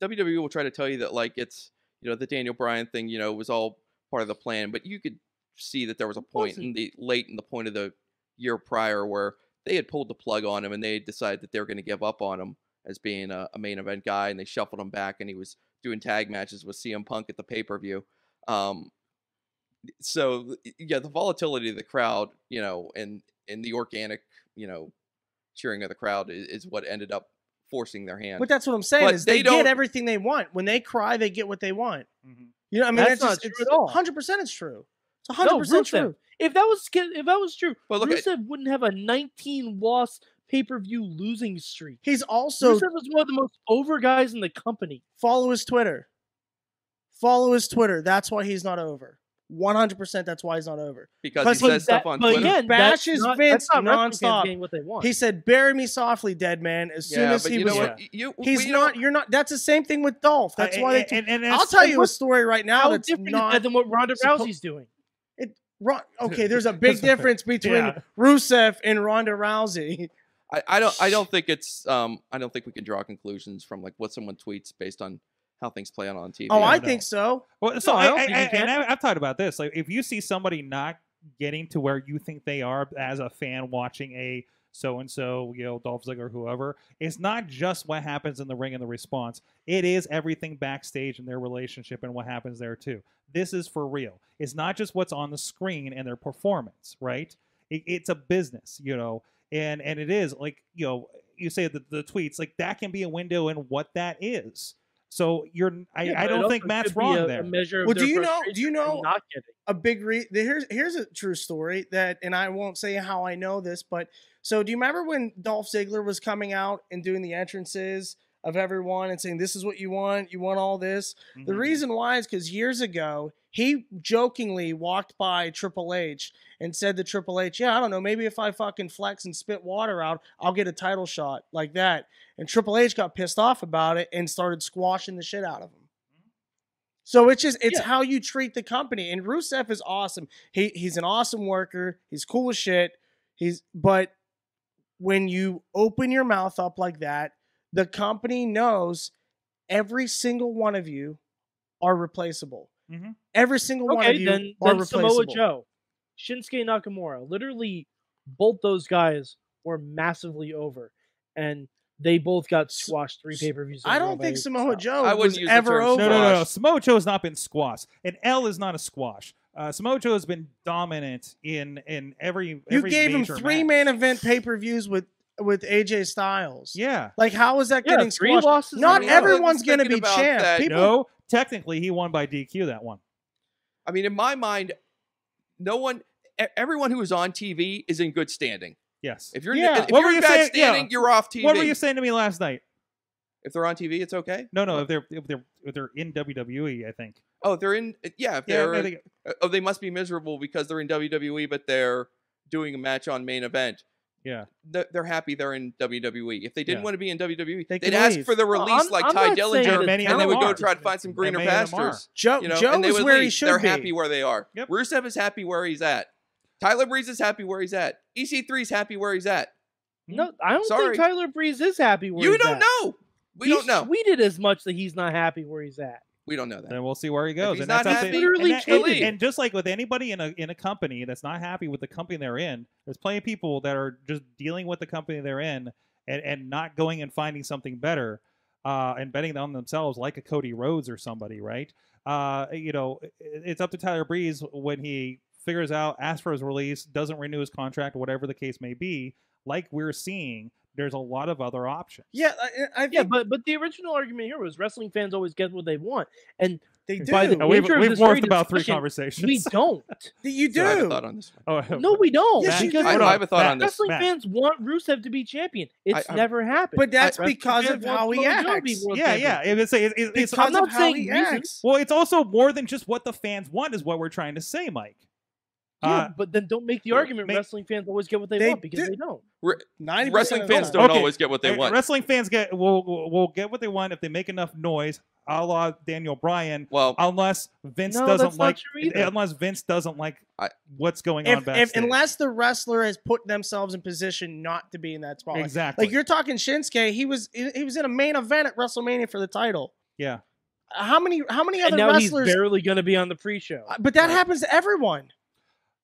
WWE will try to tell you that, like, it's, you know, the Daniel Bryan thing, you know, was all part of the plan, but you could see that there was a point in the point of the year prior where they had pulled the plug on him and they decided that they were going to give up on him as being a main event guy, and they shuffled him back and he was doing tag matches with CM Punk at the pay-per-view. So yeah, the volatility of the crowd, you know, and the organic, you know, cheering of the crowd is what ended up forcing their hand. But that's what I'm saying, but is they get everything they want. When they cry, they get what they want. Mm-hmm. You know, I mean, that's not true at all. 100% it's true. It's 100% true. If that was true, well, Rusev wouldn't have a 19 loss pay-per-view losing streak. He's also Rusev was one of the most over guys in the company. Follow his Twitter. That's why he's not over. 100%. That's why he's not over. Because he says stuff on Twitter. Again, bashes Vince nonstop. He said, "Bury me softly, dead man." As soon as he was, he's not. You're not. That's the same thing with Dolph. That's why. I'll tell you a story right now that's not than what Ronda Rousey's doing. Okay, there's a big difference between Rusev and Ronda Rousey. I don't think it's. I don't think we can draw conclusions from like what someone tweets based on how things play out on TV. Oh, I think so. Well, so I've talked about this. Like, if you see somebody not getting to where you think they are as a fan watching a so-and-so, you know, Dolph Ziggler, whoever, it's not just what happens in the ring and the response. It is everything backstage and their relationship and what happens there, too. This is for real. It's not just what's on the screen and their performance, right? It's a business, you know, and it is, like, you know, you say the tweets, like, that can be a window in what that is. So I don't think Matt's wrong there. Well, do you know not a big here's a true story that, and I won't say how I know this, but so do you remember when Dolph Ziggler was coming out and doing the entrances of everyone and saying, this is what you want all this? Mm-hmm. The reason why is because years ago, he jokingly walked by Triple H and said to Triple H, yeah, I don't know, maybe if I fucking flex and spit water out, I'll get a title shot like that. And Triple H got pissed off about it and started squashing the shit out of him. So it's just, it's how you treat the company. And Rusev is awesome. He's an awesome worker. He's cool as shit. But when you open your mouth up like that, the company knows every single one of you are replaceable. Mm-hmm. Every single one of you are replaceable. Samoa Joe, Shinsuke Nakamura, literally both those guys were massively over, and they both got squashed 3 pay-per-views. I don't think Samoa Joe was ever over. No, Samoa Joe has not been squashed. An L is not a squash. Samoa Joe has been dominant in every You gave him three main event pay-per-views with AJ Styles. Yeah. Like, how is that getting squashed? Losses? Not everyone's going to be champ. No, technically, he won by DQ that one. I mean, in my mind, no one... Everyone who is on TV is in good standing. Yes. If you're in bad standing, you're off TV. What were you saying to me last night? If they're on TV, it's okay. No, if they're in WWE, I think. Oh, they're in. Yeah, if they're. Oh, they must be miserable because they're in WWE, but they're doing a match on main event. Yeah, they're happy they're in WWE. If they didn't want to be in WWE, they'd ask for the release like Ty Dillinger, and they would go try to find some greener pastures. Joe is where he should be. They're happy where they are. Rusev is happy where he's at. Tyler Breeze is happy where he's at. EC3 is happy where he's at. No, I don't think Tyler Breeze is happy where he's at. You don't know. We don't know. He tweeted as much that he's not happy where he's at. We don't know that. Then we'll see where he goes. And that's and just like with anybody in a company that's not happy with the company they're in, there's plenty of people that are just dealing with the company they're in and not going and finding something better and betting on themselves, like a Cody Rhodes or somebody, right? You know, it's up to Tyler Breeze when he figures out, asks for his release, doesn't renew his contract, whatever the case may be. Like we're seeing, there's a lot of other options. Yeah, I think, but the original argument here was wrestling fans always get what they want, and they do. By the we've morphed about three conversations. We don't. You do. So I have a thought on this one. No, we don't. Yes, you do. I have a thought on this. Wrestling fans want Rusev to be champion. It's never happened. But that's because of how he acts. Yeah. I'm not saying reasons. Well, it's also more than just what the fans want is what we're trying to say, Mike. Yeah, but then don't make the argument wrestling fans always get what they want, because they don't. Wrestling fans don't always get what they want. Wrestling fans will get what they want if they make enough noise, a la Daniel Bryan. Well, unless Vince doesn't like what's going on backstage. Unless the wrestler has put themselves in position not to be in that spot. Exactly. Like, you're talking Shinsuke, he was in a main event at WrestleMania for the title. Yeah. How many other wrestlers? He's barely going to be on the pre-show. But that happens to everyone.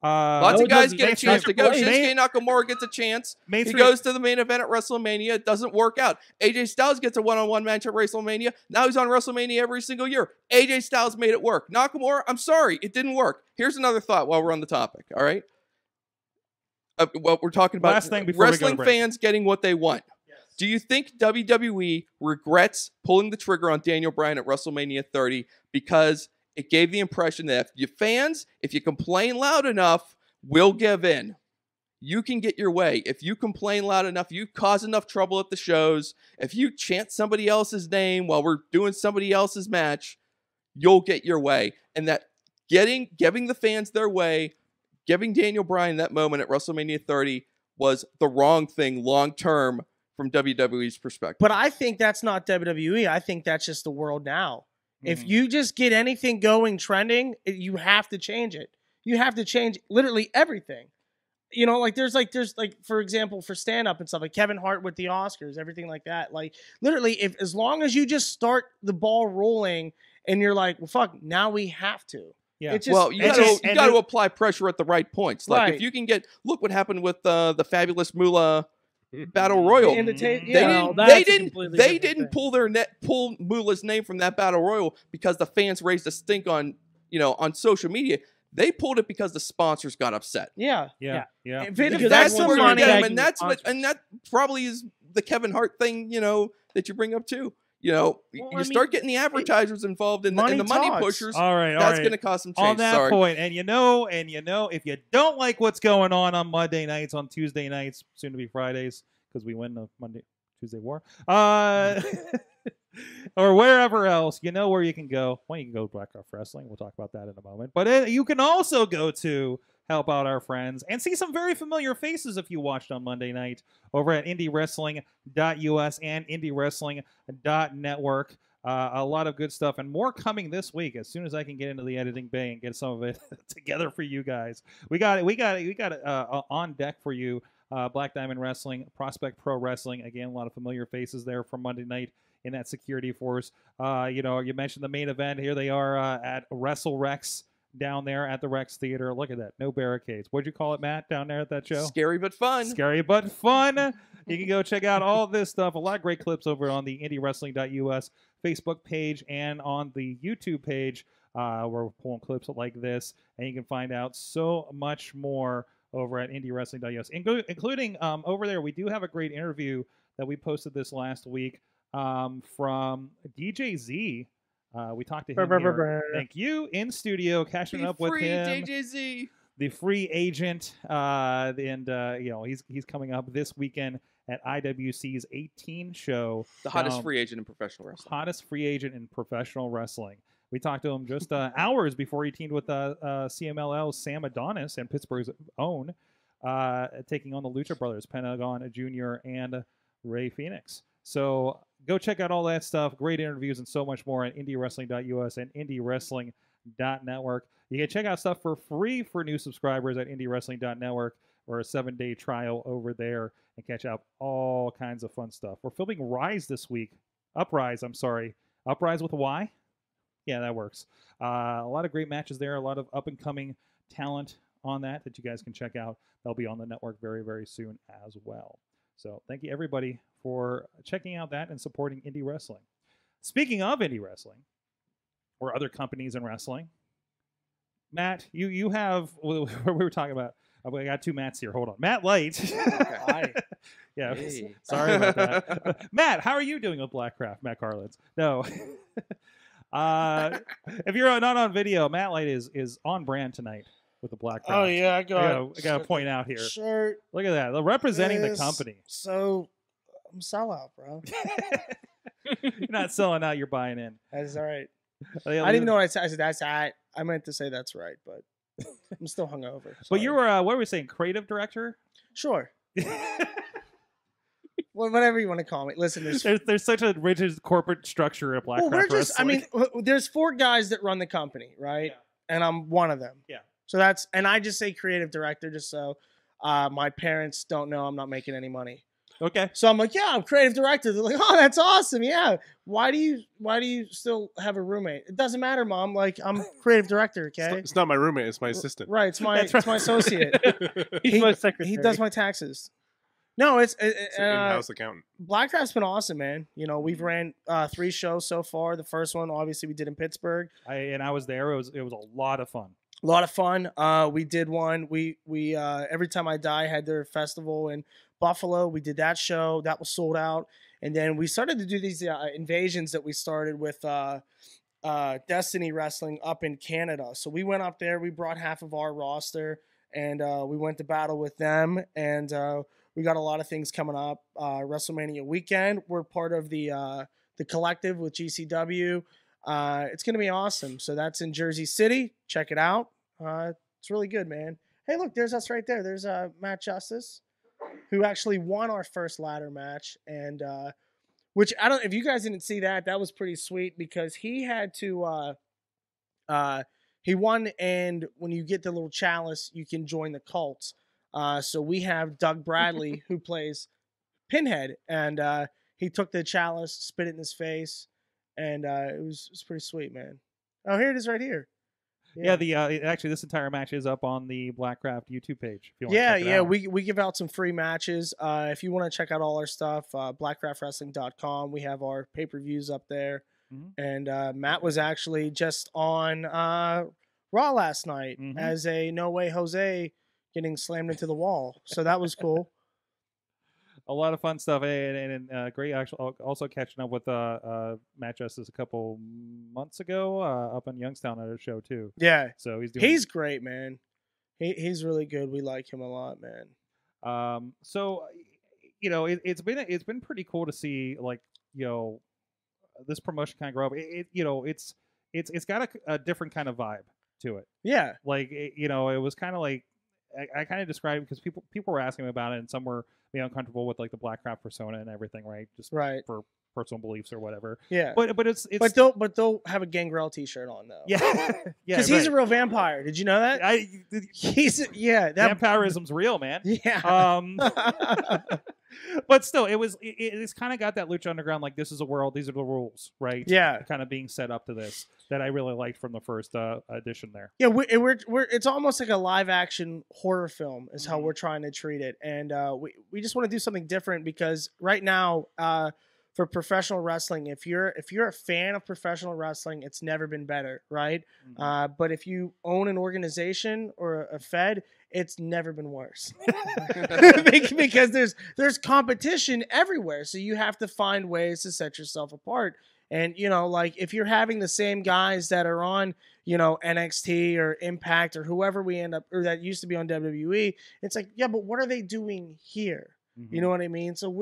Lots of guys get a chance to go. Shinsuke Nakamura gets a chance. He goes to the main event at WrestleMania. It doesn't work out. AJ Styles gets a one-on-one match at WrestleMania. Now he's on WrestleMania every single year. AJ Styles made it work. Nakamura, I'm sorry, it didn't work. Here's another thought while we're on the topic, all right? What we're talking about, last thing before wrestling fans getting what they want. Yes. Do you think WWE regrets pulling the trigger on Daniel Bryan at WrestleMania 30 because it gave the impression that if you fans, if you complain loud enough, will give in. You can get your way. If you complain loud enough, you cause enough trouble at the shows. If you chant somebody else's name while we're doing somebody else's match, you'll get your way. And that giving the fans their way, giving Daniel Bryan that moment at WrestleMania 30 was the wrong thing long-term from WWE's perspective. But I think that's not WWE. I think that's just the world now. If you just get anything going trending, you have to change it. You have to change literally everything. You know, like there's like for example, for stand-up and stuff, like Kevin Hart with the Oscars, everything like that. Like literally, if as long as you just start the ball rolling and you're like, well, fuck, now we have to. Yeah. It's just, well, you got to apply pressure at the right points. Like if you can get, look what happened with the Fabulous Moolah Battle Royal. They didn't pull Moolah's name from that Battle Royal because the fans raised a stink on, you know, on social media. They pulled it because the sponsors got upset. Yeah. If that's where you get them, and that probably is the Kevin Hart thing, you know, that you bring up too. You know, I mean, start getting the advertisers involved in the money pushers. All right. That's going to cause some change. On that point, and you know, if you don't like what's going on Monday nights, on Tuesday nights, soon to be Fridays, because we win the Monday-Tuesday war, or wherever else, you know where you can go. Well, you can go to Blackcraft Wrestling. We'll talk about that in a moment. But you can also go to help out our friends and see some very familiar faces if you watched on Monday night over at IndieWrestling.us and IndieWrestling.network. A lot of good stuff and more coming this week as soon as I can get into the editing bay and get some of it together for you guys. We got it on deck for you. Black Diamond Wrestling, Prospect Pro Wrestling. Again, a lot of familiar faces there from Monday night in that security force. You know, you mentioned the main event. Here they are at WrestleRex. down there at the Rex Theater. Look at that. No barricades. What'd you call it, Matt, down there at that show? Scary but fun. Scary but fun. You can go check out all this stuff. A lot of great clips over on the IndieWrestling.us Facebook page and on the YouTube page. We're pulling clips like this, and you can find out so much more over at IndieWrestling.us, including over there. We do have a great interview that we posted this last week from DJ Z. We talked to him. Thank you in studio, cashing up with him. DJ Z, the free agent, and you know he's coming up this weekend at IWC's 18 show. The hottest free agent in professional wrestling. Hottest free agent in professional wrestling. We talked to him just hours before he teamed with CMLL Sam Adonis and Pittsburgh's own, taking on the Lucha Brothers, Pentagon Jr. and Ray Phoenix. So go check out all that stuff. Great interviews and so much more at IndieWrestling.us and IndieWrestling.network. You can check out stuff for free for new subscribers at IndieWrestling.network or a 7-day trial over there and catch out all kinds of fun stuff. We're filming Rise this week. Uprise, I'm sorry. Uprise with a Y? Yeah, that works. A lot of great matches there. A lot of up-and-coming talent on that you guys can check out. They'll be on the network very, very soon as well. So thank you, everybody, for checking out that and supporting indie wrestling. Speaking of indie wrestling or other companies in wrestling, Matt, you have what we were talking about. I got two Matts here. Hold on. Matt Light. Hi. Yeah. Hey. Sorry about that. Matt, how are you doing with Blackcraft? Matt Carlins. No. If you're not on video, Matt Light is on brand tonight with the Black. Oh yeah, I gotta point out here. Shirt. Look at that. They're representing the company. So I'm sellout, bro. You're not selling out. You're buying in. That's all right. I didn't know what I said. I said that's right. I meant to say that's right, but I'm still hungover. But you were what were we saying? Creative director? Sure. Well, whatever you want to call me. Listen, there's such a rigid corporate structure at Blackcraft Wrestling. There's four guys that run the company, right? Yeah. And I'm one of them. Yeah. So that's, and I just say creative director just so my parents don't know I'm not making any money. Okay. So I'm like, yeah, I'm creative director. They're like, oh, that's awesome. Yeah. Why do you still have a roommate? It doesn't matter, Mom. Like, I'm creative director. Okay. It's not my roommate. It's my assistant. Right. It's my associate. He's my secretary. He does my taxes. No, it's an in-house accountant. Blackcraft's been awesome, man. You know, we've ran 3 shows so far. The first one, obviously, we did in Pittsburgh. I was there. It was a lot of fun. A lot of fun. We did one. We Every Time I Die had their festival in Buffalo. We did that show. That was sold out. And then we started to do these invasions that we started with Destiny Wrestling up in Canada. So we went up there. We brought half of our roster, and we went to battle with them. And we got a lot of things coming up. WrestleMania weekend, we're part of the collective with GCW. It's going to be awesome. So that's in Jersey City. Check it out. It's really good, man. Hey, look, there's us right there. There's Matt Justice, who actually won our first ladder match, and which I don't. If you guys didn't see that, that was pretty sweet because he had to. He won, and when you get the little chalice, you can join the cults. So we have Doug Bradley, who plays Pinhead, and he took the chalice, spit it in his face, and it was pretty sweet, man. Oh, here it is right here. Yeah, actually, this entire match is up on the Blackcraft YouTube page. If you want to check it out. We give out some free matches. If you want to check out all our stuff, BlackcraftWrestling.com. We have our pay-per-views up there. Mm-hmm. And Matt was actually just on Raw last night mm-hmm. as a No Way Jose getting slammed into the wall. So that was cool. A lot of fun stuff. And great. Actually, also catching up with Matt Justice a couple months ago up in Youngstown at a show too. Yeah. So he's great, man. He's really good. We like him a lot, man. So, you know, it's been pretty cool to see, like, you know, this promotion kind of grow up. It's got a different kind of vibe to it. Yeah. Like, it was kind of like, I kind of described because people were asking me about it, and some were uncomfortable with, like, the Blackcraft persona and everything, right? Just right. for personal beliefs or whatever. Yeah. But they'll have a Gangrel T-shirt on though. Yeah. Yeah. Because he's a real vampire. Did you know that? He's vampirism's real, man. Yeah. But still, it's kind of got that Lucha Underground, like, this is a world, these are the rules, right? Yeah. Kind of being set up to this that I really liked from the first edition there. Yeah, it's almost like a live-action horror film is how we're trying to treat it. And we just want to do something different because right now, for professional wrestling, if you're a fan of professional wrestling, it's never been better, right? Mm-hmm. But if you own an organization or a fed, it's never been worse because there's competition everywhere. So you have to find ways to set yourself apart. And, you know, like if you're having the same guys that are on, you know, NXT or Impact or whoever we end up, or that used to be on WWE, it's like, yeah, but what are they doing here? Mm-hmm. You know what I mean? So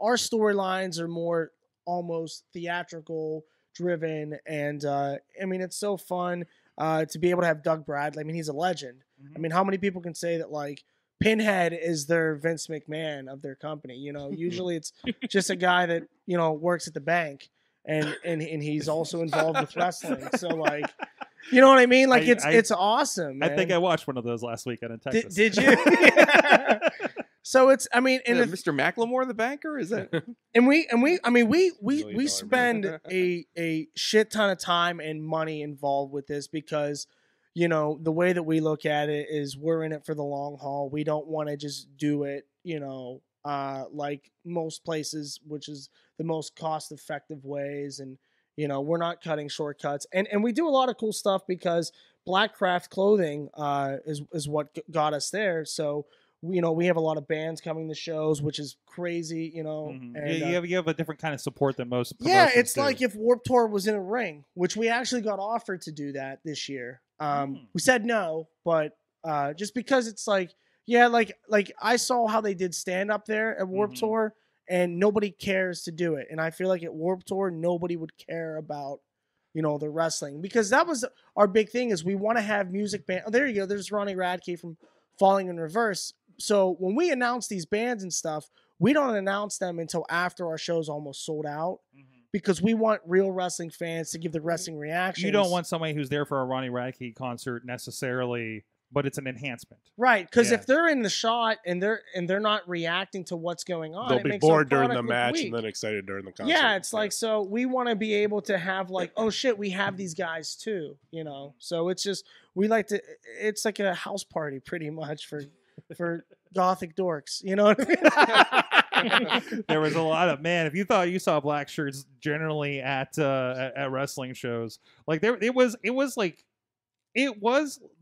our storylines are more almost theatrical driven. And, I mean, it's so fun to be able to have Doug Bradley. I mean, he's a legend. I mean, how many people can say that, like, Pinhead is their Vince McMahon of their company? You know, usually it's just a guy that, you know, works at the bank and he's also involved with wrestling. So, like, you know what I mean? Like, it's awesome, man. I think I watched one of those last weekend in Texas. Did you? Yeah. So it's, I mean, and Mr. Macklemore, the banker, is it? We spend a shit ton of time and money involved with this because, you know, the way that we look at it is we're in it for the long haul. We don't want to just do it, you know, like most places, which is the most cost effective ways. And, you know, we're not cutting shortcuts. And we do a lot of cool stuff because Blackcraft clothing is what got us there. So, you know, we have a lot of bands coming to shows, which is crazy, you know. Mm-hmm. And, you have a different kind of support than most. Yeah, it's like if Warped Tour was in a ring, which we actually got offered to do that this year. We said no, but just because it's like, yeah, like I saw how they did stand up there at Warped Tour, and nobody cares to do it, and I feel like at Warped Tour nobody would care about, you know, the wrestling, because that was our big thing is we want to have music band. Oh, there you go. There's Ronnie Radke from Falling in Reverse. So when we announce these bands and stuff, we don't announce them until after our show's almost sold out. Because we want real wrestling fans to give the wrestling reactions. You don't want somebody who's there for a Ronnie Radke concert necessarily, but it's an enhancement, right? Because if they're in the shot and they're not reacting to what's going on, they'll be bored during the match and then excited during the concert. Yeah, it's like, so we want to be able to have like, oh shit, we have these guys too, you know. So it's just we like to. It's like a house party pretty much for gothic dorks, you know what I mean? There was a lot of, man, if you thought you saw black shirts generally at wrestling shows, like there it was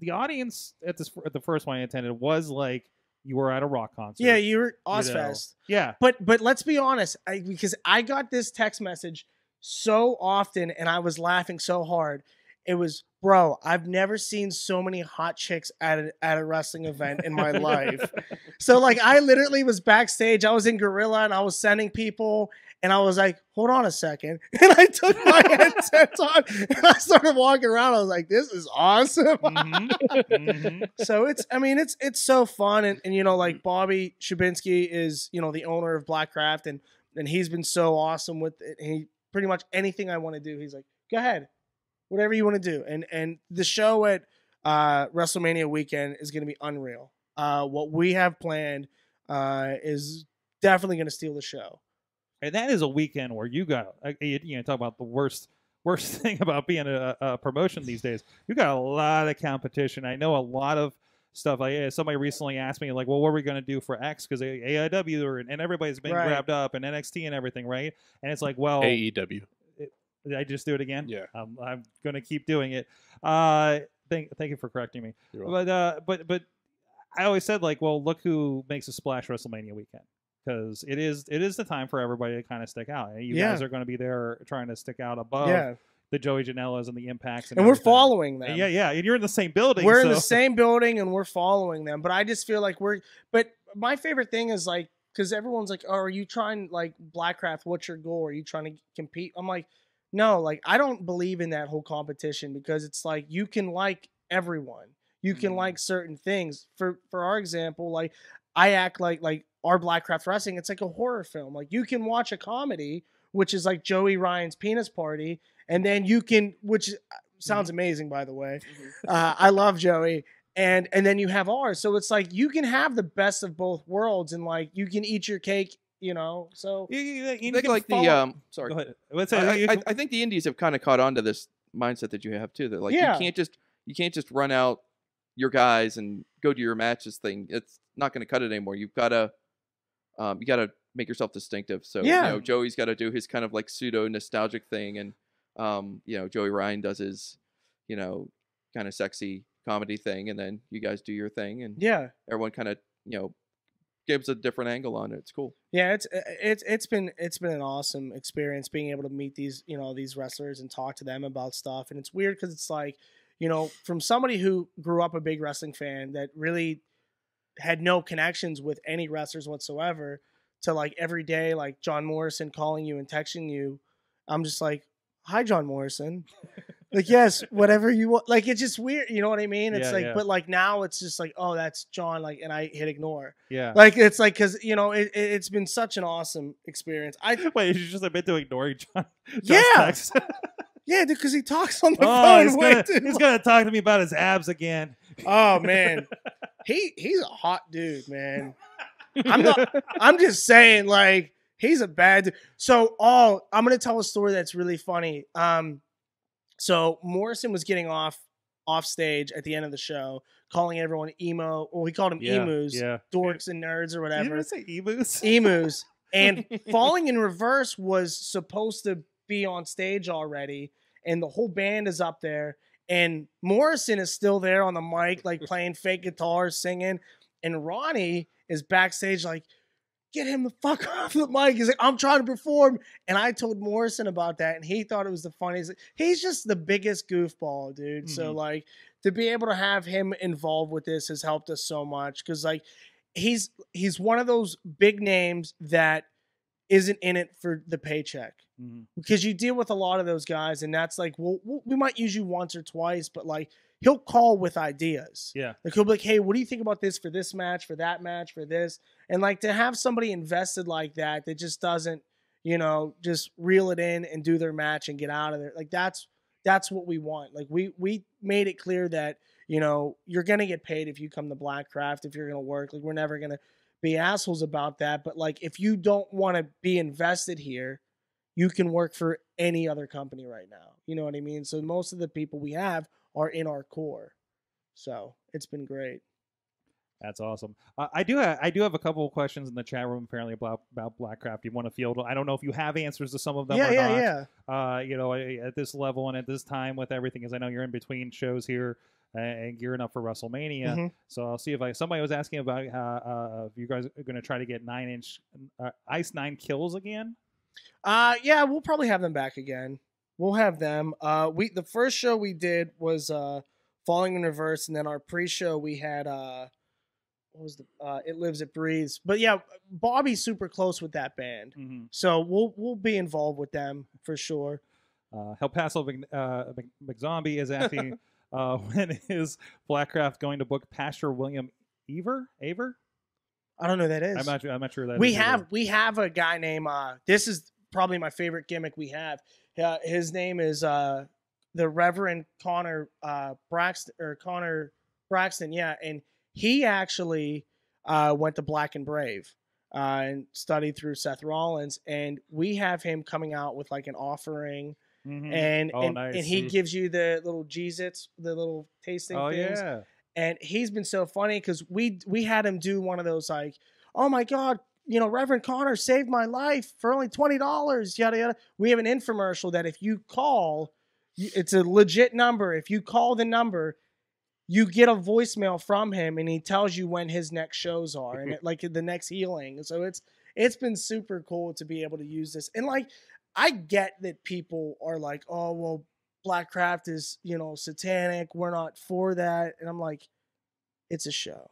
the audience at the first one I attended was like you were at a rock concert. Yeah, you were Oz Fest. Yeah. But let's be honest, because I got this text message so often and I was laughing so hard. It was, bro, I've never seen so many hot chicks at a wrestling event in my life. So, like, I literally was backstage. I was in Gorilla, and I was sending people, and I was like, hold on a second. And I took my headset on, and I started walking around. I was like, this is awesome. So, it's so fun. And, you know, like, Bobby Shabinsky is, you know, the owner of Blackcraft, and he's been so awesome with it. And he pretty much anything I want to do, he's like, go ahead. Whatever you want to do. And the show at WrestleMania weekend is going to be unreal. What we have planned is definitely going to steal the show. And that is a weekend where you got, you know, talk about the worst thing about being a promotion these days. You got a lot of competition. I know a lot of stuff. Like somebody recently asked me, like, well, what are we going to do for X? Because AIW and everybody's been grabbed up and NXT and everything, right? And it's like, well, AEW. Did I just do it again? Yeah. I'm going to keep doing it. Thank you for correcting me. But I always said, like, well, look who makes a splash WrestleMania weekend. Because it is the time for everybody to kind of stick out. You guys are going to be there trying to stick out above the Joey Janellas and the Impacts. And we're following them. Yeah. And you're in the same building. We're in the same building and we're following them. But I just feel like but my favorite thing is, like, because everyone's like, oh, are you trying, like, Blackcraft, what's your goal? Are you trying to compete? I'm like, no, like, I don't believe in that whole competition because it's like you can like everyone. You can like certain things. For our example, like, I act like our Blackcraft Wrestling, it's like a horror film. Like, you can watch a comedy, which is like Joey Ryan's Penis Party, and then you can, which sounds amazing, by the way. I love Joey. And then you have ours. So it's like, you can have the best of both worlds, and like, you can eat your cake, you know? So you think like follow. The, sorry, go ahead. Let's say, I think the indies have kind of caught on to this mindset that you have too. That like, yeah. you can't just run out your guys and go do your matches thing. It's not going to cut it anymore. You've got to, make yourself distinctive. So, yeah. You know, Joey's got to do his kind of like pseudo nostalgic thing. And, you know, Joey Ryan does his, you know, kind of sexy comedy thing, and then you guys do your thing, and yeah, everyone kind of, you know, gives a different angle on it. It's cool. Yeah, it's been an awesome experience being able to meet these, you know, these wrestlers and talk to them about stuff. And it's weird because it's like, you know, from somebody who grew up a big wrestling fan that really had no connections with any wrestlers whatsoever, to like every day, like John Morrison calling you and texting you. I'm just like, hi, John Morrison. Like, yes, whatever you want. Like, it's just weird. You know what I mean? It's but like now it's just like, oh, that's John. Like, and I hit ignore. Yeah. Like, it's like, cause you know, it's been such an awesome experience. Wait, you just admit to ignoring John? John's text. Yeah, dude, cause he talks on the phone. He's gonna talk to me about his abs again. Oh man. He's a hot dude, man. I'm just saying, like, he's a bad dude. So I'm gonna tell a story that's really funny. So Morrison was getting off stage at the end of the show, calling everyone emo. Well, we called them emus, dorks and nerds or whatever. You didn't say emus? Emus. And Falling in Reverse was supposed to be on stage already, and the whole band is up there, and Morrison is still there on the mic, like playing fake guitar, singing, and Ronnie is backstage like, get him the fuck off the mic. He's like, I'm trying to perform. And I told Morrison about that, and he thought it was the funniest. He's just the biggest goofball, dude. Mm-hmm. So, like, to be able to have him involved with this has helped us so much. Because, like, he's one of those big names that isn't in it for the paycheck. Mm-hmm. Because you deal with a lot of those guys, and that's like, well, we might use you once or twice, but, like, he'll call with ideas. Yeah. Like, he'll be like, hey, what do you think about this for this match, for that match, for this? And, like, to have somebody invested like that, that just doesn't, you know, just reel it in and do their match and get out of there. Like, that's what we want. Like, we made it clear that, you know, you're going to get paid if you come to Blackcraft, if you're going to work. Like, we're never going to be assholes about that. But, like, if you don't want to be invested here, you can work for any other company right now. You know what I mean? So most of the people we have are in our core, so it's been great. That's awesome. I do have a couple of questions in the chat room apparently about Blackcraft. You want to field? I don't know if you have answers to some of them. Yeah. You know, at this level and at this time with everything, because I know you're in between shows here and gearing up for WrestleMania. Mm-hmm. So I'll see if somebody was asking about if you guys are going to try to get Ice Nine Kills again. Yeah, we'll probably have them back again. We'll have them. The first show we did was Falling in Reverse, and then our pre-show we had It Lives, It Breathes. But yeah, Bobby's super close with that band, mm-hmm. So we'll be involved with them for sure. El Paso McZombie is asking when is Blackcraft going to book Pastor William Aver? I don't know who that is. I'm not sure that is. We have a guy named. This is probably my favorite gimmick we have. His name is the Reverend Connor Braxton, or Connor Braxton. Yeah, and he actually went to Black and Brave and studied through Seth Rollins, and we have him coming out with like an offering, mm-hmm. and he gives you the little Jeez-Its, the little tasting things. Yeah. And he's been so funny because we had him do one of those like, oh my God, you know, Reverend Connor saved my life for only $20, yada, yada. We have an infomercial that if you call, it's a legit number. If you call the number, you get a voicemail from him, and he tells you when his next shows are and like the next healing. So it's been super cool to be able to use this. And like, I get that people are like, oh, well, Blackcraft is, you know, satanic. We're not for that. And I'm like, it's a show.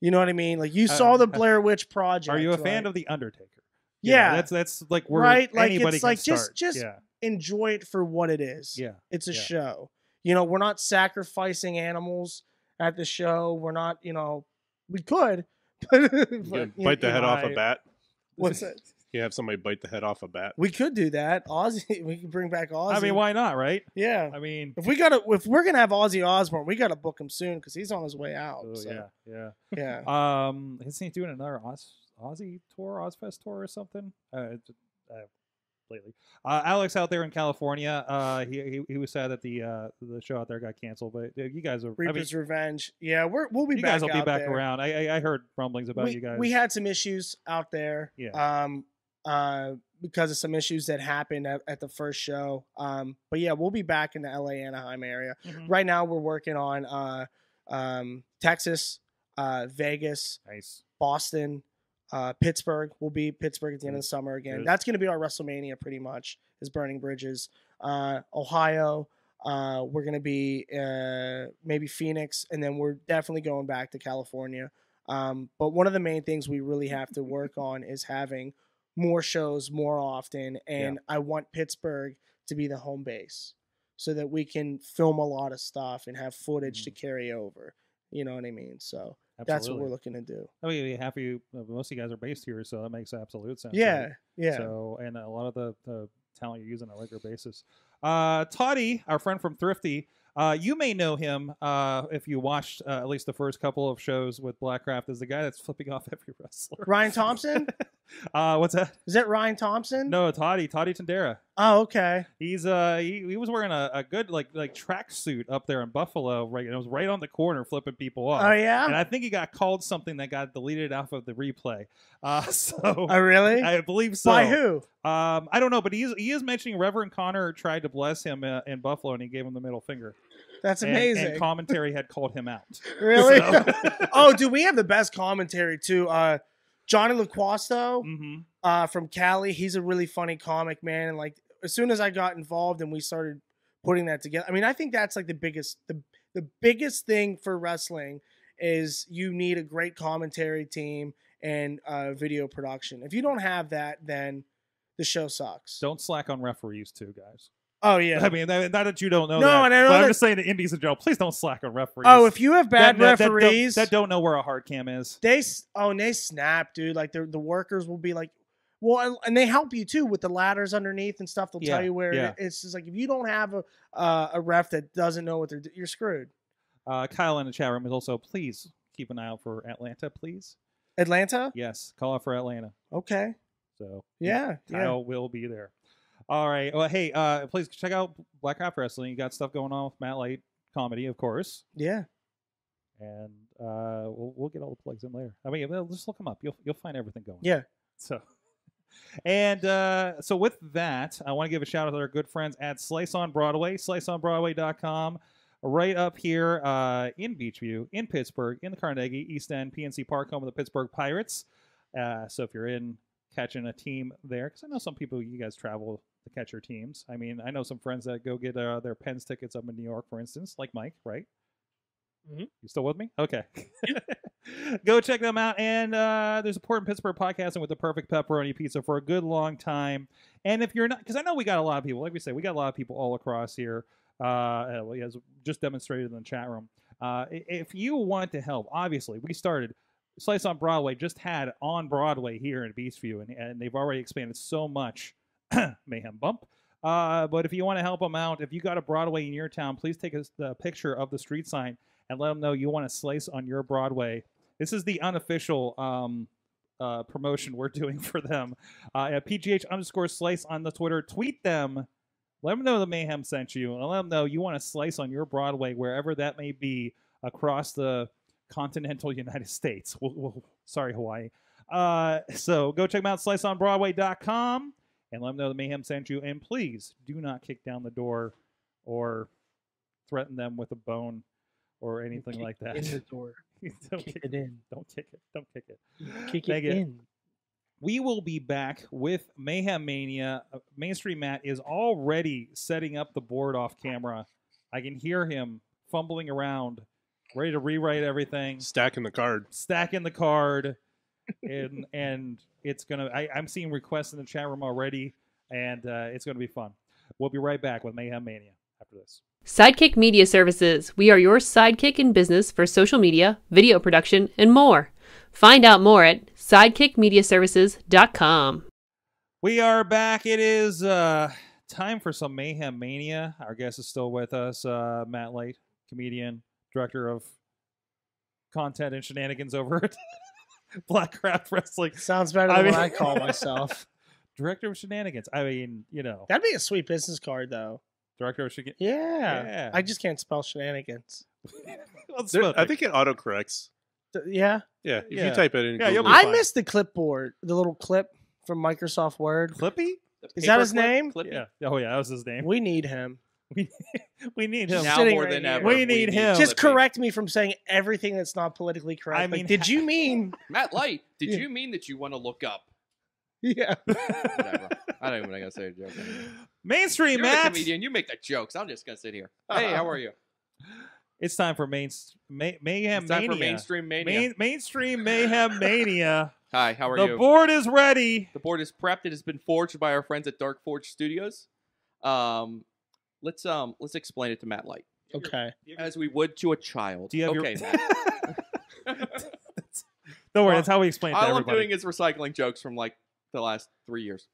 You know what I mean? Like, you saw the Blair Witch Project. Are you a fan of The Undertaker? Yeah. That's like where anybody can start. Just enjoy it for what it is. Yeah. It's a show. You know, we're not sacrificing animals at the show. We're not, you know, we could. But, bite the head off a bat. What's that? You have somebody bite the head off a bat. We could do that. Ozzy, we could bring back Ozzy. I mean, why not, right? Yeah. I mean, if we're gonna have Ozzy Osbourne, we gotta book him soon because he's on his way out. Oh, so. Yeah. Isn't he doing another Ozzy tour, Oz Fest tour, or something? Lately, Alex out there in California, he was sad that the show out there got canceled, but you guys are Reaper's Revenge. Yeah, we'll be back. You guys will be back around. I heard rumblings about you guys. We had some issues out there. Yeah. Because of some issues that happened at the first show. But yeah, we'll be back in the LA Anaheim area. Mm-hmm. Right now, we're working on Texas, Vegas, nice. Boston. Pittsburgh will be Pittsburgh at the end of the summer again. That's going to be our WrestleMania pretty much is burning bridges. Ohio, we're going to be maybe Phoenix, and then we're definitely going back to California. But one of the main things we really have to work on is having more shows more often, and I want Pittsburgh to be the home base so that we can film a lot of stuff and have footage to carry over. You know what I mean? So. Absolutely. That's what we're looking to do. I mean, most of you guys are based here, so that makes absolute sense. Yeah, right? Yeah. So, and a lot of the talent you're using on a regular basis. Toddy, our friend from Thrifty, you may know him if you watched at least the first couple of shows with Blackcraft as the guy that's flipping off every wrestler. Ryan Thompson? What's that? Is that Ryan Thompson? No, Toddy Tendera. Oh, okay. He's he was wearing a good like track suit up there in Buffalo, right? And it was right on the corner flipping people off. Oh yeah. And I think he got called something that got deleted off of the replay. Oh really? I believe so. By who? I don't know, but he is mentioning Reverend Connor tried to bless him in Buffalo, and he gave him the middle finger. That's amazing. And commentary had called him out. Really? So. Oh, dude, we have the best commentary too. Johnny LaQuasto from Cali, he's a really funny comic, man. And like, as soon as I got involved and we started putting that together, I mean, I think that's like the biggest thing for wrestling is you need a great commentary team and video production. If you don't have that, then the show sucks. Don't slack on referees too, guys. Oh yeah, I mean, not that you don't know. No, and I know. But I'm just saying, the indies in general, please don't slack on referees. Oh, if you have bad referees that don't know where a hard cam is, they snap, dude. Like the workers will be like, well, and they help you too with the ladders underneath and stuff. They'll tell you where it's just like if you don't have a ref that doesn't know what they're doing, you're screwed. Kyle in the chat room is also, please keep an eye out for Atlanta, please. Atlanta? Yes, call out for Atlanta. Okay. So yeah. Kyle will be there. All right. Well, hey, please check out Blackcraft Wrestling. You got stuff going on with Matt Light Comedy, of course. Yeah. And we'll get all the plugs in later. I mean, just look them up. You'll find everything going. Yeah. So, and so with that, I want to give a shout out to our good friends at Slice on Broadway, sliceonbroadway.com, right up here in Beechview, in Pittsburgh, in the Carnegie, East End, PNC Park, home of the Pittsburgh Pirates. So if you're in catching a team there, because I know some people, you guys travel to catch your teams. I mean, I know some friends that go get their Pens tickets up in New York, for instance, like Mike, right? Mm-hmm. You still with me? Okay. Go check them out. And there's a Port in Pittsburgh podcasting with the perfect pepperoni pizza for a good long time. And if you're not, because I know we got a lot of people, like we say, we got a lot of people all across here, as just demonstrated in the chat room. If you want to help, obviously, we started Slice on Broadway, just had On Broadway here in Beachview, and they've already expanded so much. Mayhem Bump. But if you want to help them out, if you got a Broadway in your town, please take a picture of the street sign and let them know you want to slice on your Broadway. This is the unofficial promotion we're doing for them. At @Pgh_Slice on the Twitter. Tweet them. Let them know the Mayhem sent you, and let them know you want to slice on your Broadway, wherever that may be across the continental United States. Sorry, Hawaii. So go check them out, sliceonbroadway.com, and let them know the Mayhem sent you. And please do not kick down the door or threaten them with a bone or anything like that. In the door. Don't kick it in. Don't kick it. Don't kick it. Kick it in. We will be back with Mayhem Mania. Mainstream Matt is already setting up the board off camera. I can hear him fumbling around, ready to rewrite everything. Stacking the card. and it's going to... I'm seeing requests in the chat room already, and it's going to be fun. We'll be right back with Mayhem Mania after this. Sidekick Media Services. We are your sidekick in business for social media, video production, and more. Find out more at SidekickMediaServices.com. We are back. It is time for some Mayhem Mania. Our guest is still with us, Matt Light, comedian, director of content and shenanigans over at Blackcraft Wrestling. Sounds better than what I call myself. Director of shenanigans. I mean, you know. That'd be a sweet business card, though. Director of shenanigans. Yeah. I just can't spell shenanigans. I think it autocorrects. Yeah? Yeah. If you type it in Google. I missed the clipboard, the little clip. From Microsoft Word. Clippy? Is that his name? Clippy. Yeah. Oh, yeah. That was his name. We need him. We need him. Now more than ever. We need him. Just correct me from saying everything that's not politically correct. I mean, like, did you mean... Matt Light, did you mean that you want to look up? Yeah. Whatever. I don't even know I got to say a joke anymore. Mainstream Matt. You're a comedian. You make the jokes. I'm just going to sit here. Hey, how are you? It's time for Mainstream Mania. Mainstream Mayhem Mania. Hi, how are you? The board is ready. The board is prepped. It has been forged by our friends at Starkforge Studios. Let's explain it to Matt Light. Okay. As we would to a child. Do you have Matt. Don't worry, that's how we explain it to everybody. All I'm doing is recycling jokes from like the last 3 years.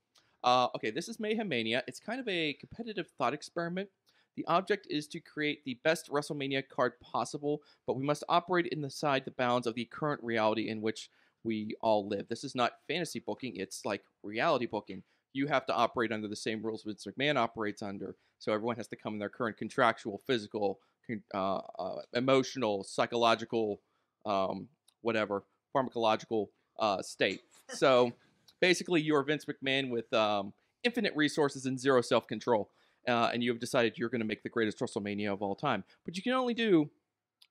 Okay, this is Mayhem Mania. It's kind of a competitive thought experiment. The object is to create the best WrestleMania card possible, but we must operate inside the bounds of the current reality in which we all live. This is not fantasy booking. It's like reality booking. You have to operate under the same rules Vince McMahon operates under. So everyone has to come in their current contractual, physical, emotional, psychological, whatever, pharmacological state. So basically you're Vince McMahon with infinite resources and zero self-control. And you have decided you're going to make the greatest WrestleMania of all time. But you can only do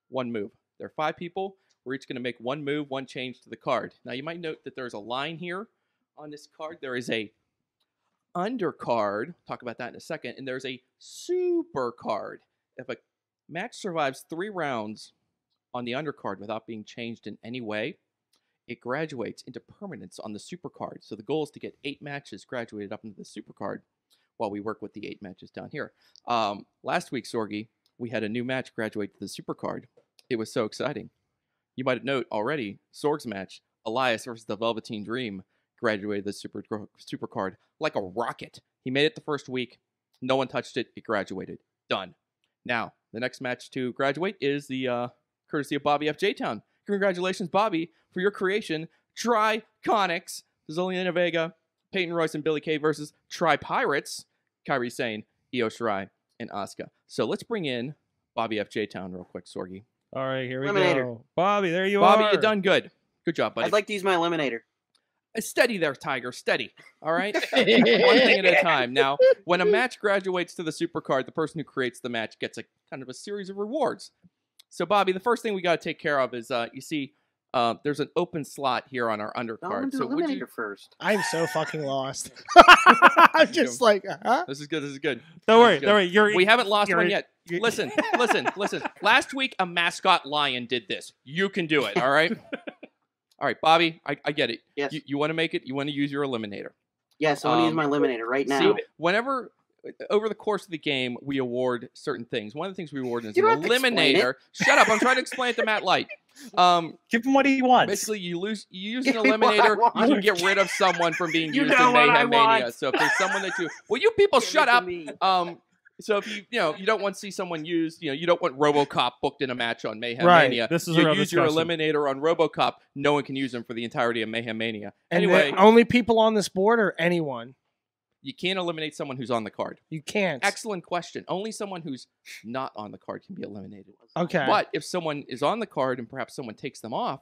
one move. There are 5 people. We're each going to make one move, one change to the card. Now, you might note that there's a line here on this card. There is a undercard. We'll talk about that in a second. And there's a super card. If a match survives 3 rounds on the undercard without being changed in any way, it graduates into permanence on the super card. So the goal is to get 8 matches graduated up into the super card while we work with the 8 matches down here. Last week, Sorgi, we had a new match graduate to the super card. It was so exciting. You might note already, Sorg's match, Elias versus the Velveteen Dream, graduated the super card like a rocket. He made it the first week. No one touched it. It graduated. Done. Now, the next match to graduate is the courtesy of Bobby F. J-Town. Congratulations, Bobby, for your creation. Tri-Conics. Zelina Vega, Peyton Royce, and Billy Kay versus Tri-Pirates. Kairi Sane, Io Shirai, and Asuka. So let's bring in Bobby F. J-Town real quick, Sorgi. All right, here we go. Bobby, there you are. Bobby, you done good. Good job, buddy. I'd like to use my eliminator. Steady there, Tiger. Steady. All right? One thing at a time. Now, when a match graduates to the supercard, the person who creates the match gets a kind of a series of rewards. So, Bobby, the first thing we got to take care of is, you see, there's an open slot here on our undercard. So, would you first? I'm so fucking lost. I'm just like, huh? This is good. This is good. Don't worry. Don't worry. We haven't lost one yet. Listen, listen. Last week, a mascot lion did this. You can do it, all right? All right, Bobby, I get it. Yes. You want to make it? You want to use your eliminator? Yes, I want to use my eliminator right now. See, whenever, over the course of the game, we award certain things. One of the things we award is an eliminator. Shut up. I'm trying to explain it to Matt Light. Give him what he wants. Basically, you use an eliminator, you can get rid of someone from being used in Mayhem Mania. So if there's someone that you... Well, you people, shut up. So if you don't want to see someone used, you don't want RoboCop booked in a match on Mayhem Mania. This is your eliminator on RoboCop. No one can use them for the entirety of Mayhem Mania. And anyway, only people on this board are anyone. You can't eliminate someone who's on the card. You can't. Excellent question. Only someone who's not on the card can be eliminated. Okay. But if someone is on the card and perhaps someone takes them off,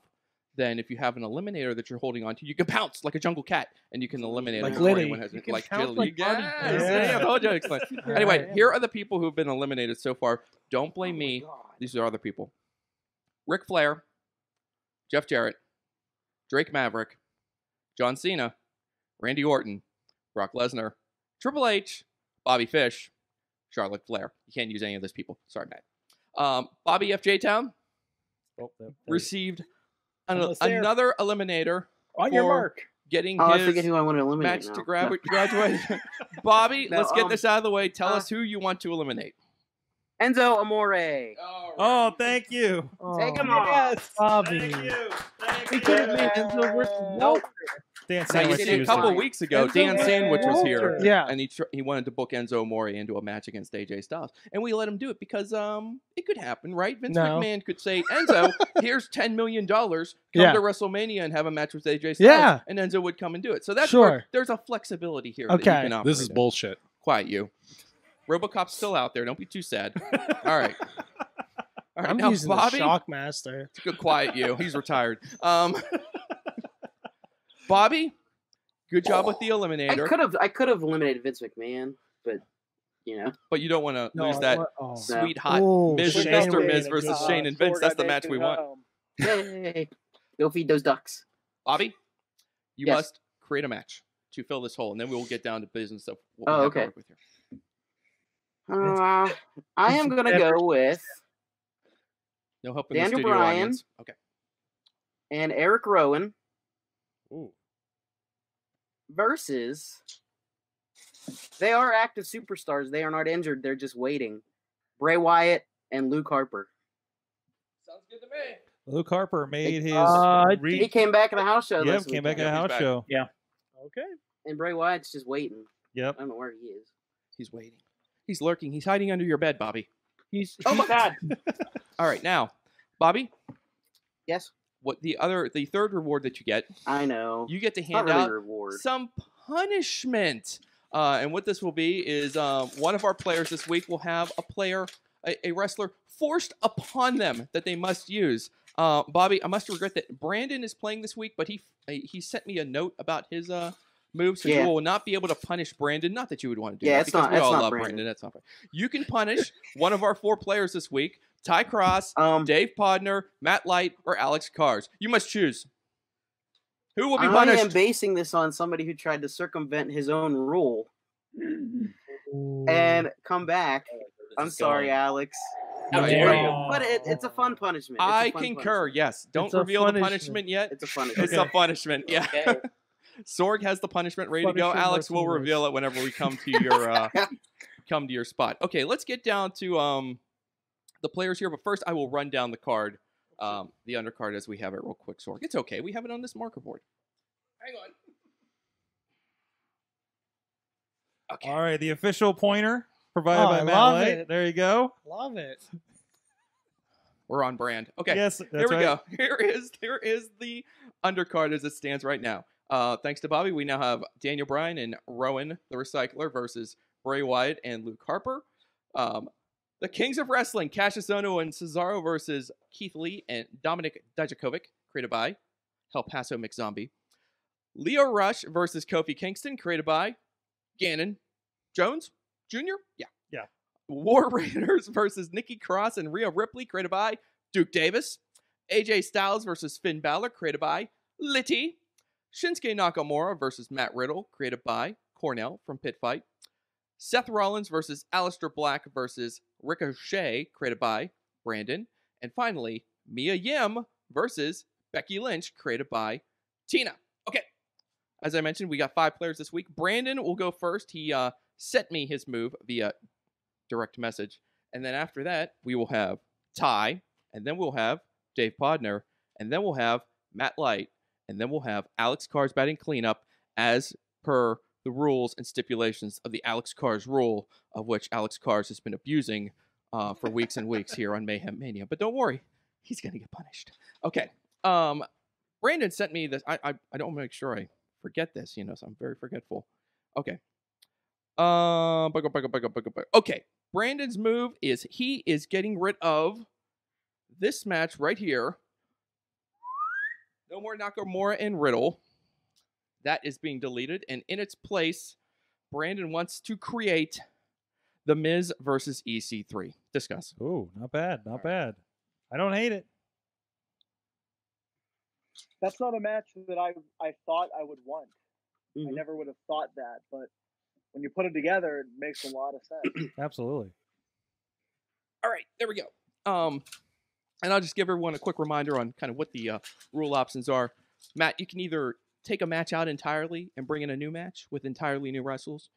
then if you have an eliminator that you're holding on to, you can pounce like a jungle cat, and you can eliminate like Liddy. Like Liddy. Yeah. Anyway, here are the people who have been eliminated so far. Don't blame me. These are other people. Ric Flair, Jeff Jarrett, Drake Maverick, John Cena, Randy Orton, Brock Lesnar, Triple H, Bobby Fish, Charlotte Flair. You can't use any of those people. Sorry, Matt. Bobby F. J-Town received... Another eliminator on your mark. Getting his who I want to eliminate match now. To graduate. Bobby, now, let's get this out of the way. Tell us who you want to eliminate. Enzo Amore. Right. Oh, thank you. Take him off. Yes, Bobby. Thank you. Thank you. He could have made Enzo worse. Nope. Dan Sandwich. A couple weeks ago, Dan Sandwich was here. Yeah. And he wanted to book Enzo Amore into a match against AJ Styles. And we let him do it because it could happen, right? Vince McMahon could say, Enzo, here's $10 million. Come to WrestleMania and have a match with AJ Styles. Yeah. And Enzo would come and do it. So that's where there's a flexibility here that you can operate. This is bullshit. Quiet you. RoboCop's still out there. Don't be too sad. All right. All right, I'm using Bobby, the Shockmaster. Good, quiet you. He's retired. Bobby, good job with the eliminator. I could have eliminated Vince McMahon, but you know. But you don't want to lose that sweet hot Miz and Mr. Miz versus Shane and Vince. That's the match we want. Hey, go feed those ducks, Bobby. You must create a match to fill this hole, and then we will get down to business of what we have to work with here. I am going to go with. No help in the studio audience. Okay. And Eric Rowan versus they are active superstars. They are not injured. They're just waiting. Bray Wyatt and Luke Harper. Sounds good to me. Luke Harper made his. He came back in the house show. Yeah, came back in the house show. Yeah. Okay. And Bray Wyatt's just waiting. Yep. I don't know where he is. He's waiting. He's lurking. He's hiding under your bed, Bobby. He's oh my God. All right, now, Bobby. Yes. What the third reward that you get? I know. You get to hand out some punishment, and what this will be is one of our players this week will have a player, a wrestler forced upon them that they must use. Bobby, I must regret that Brandon is playing this week, but he sent me a note about his moves, so you will not be able to punish Brandon. Not that you would want to do that, because we all love Brandon. That's not fair. You can punish one of our four players this week: Ty Cross, Dave Podner, Matt Light, or Alex Kars. You must choose. Who will be punished? I am basing this on somebody who tried to circumvent his own rule and come back. I'm sorry, Alex. How dare you? But it's a fun punishment. I concur, yes. Don't reveal the punishment yet. It's a punishment. It's a punishment, yeah. Okay. Sorg has the punishment ready to go. Alex will reveal it whenever we come to your spot. Okay, let's get down to the players here, but first I will run down the card, the undercard as we have it real quick. Sorg, it's okay. We have it on this marker board. Hang on. Okay. All right, the official pointer provided by Matt Light. There you go. Love it. We're on brand. Okay. Yes. That's right. Here we go. Here is the undercard as it stands right now. Thanks to Bobby, we now have Daniel Bryan and Rowan the Recycler versus Bray Wyatt and Luke Harper. The Kings of Wrestling, Cassius Ohno and Cesaro versus Keith Lee and Dominik Dijakovic, created by El Paso McZombie. Lio Rush versus Kofi Kingston, created by Gannon Jones Jr.? Yeah. War Raiders versus Nikki Cross and Rhea Ripley, created by Duke Davis. AJ Styles versus Finn Balor, created by Litty. Shinsuke Nakamura versus Matt Riddle, created by Cornell from Pit Fight. Seth Rollins versus Aleister Black versus Ricochet, created by Brandon. And finally, Mia Yim versus Becky Lynch, created by Tina. Okay. As I mentioned, we got five players this week. Brandon will go first. He sent me his move via direct message. And then after that, we will have Ty. And then we'll have Dave Podner. And then we'll have Matt Light. And then we'll have Alex Kars batting cleanup as per the rules and stipulations of the Alex Kars rule, of which Alex Kars has been abusing for weeks and weeks here on Mayhem Mania. But don't worry, he's going to get punished. Okay. Brandon sent me this. I don't want to make sure I forget this, you know, so I'm very forgetful. Okay. Okay. Brandon's move is he is getting rid of this match right here. No more Nakamura and Riddle. That is being deleted. And in its place, Brandon wants to create The Miz versus EC3. Discuss. Ooh, not bad. Not bad. I don't hate it. That's not a match that I thought I would want. Mm-hmm. I never would have thought that. But when you put it together, it makes a lot of sense. Absolutely. All right. There we go. And I'll just give everyone a quick reminder on kind of what the rule options are. Matt, you can either take a match out entirely and bring in a new match with entirely new wrestlers,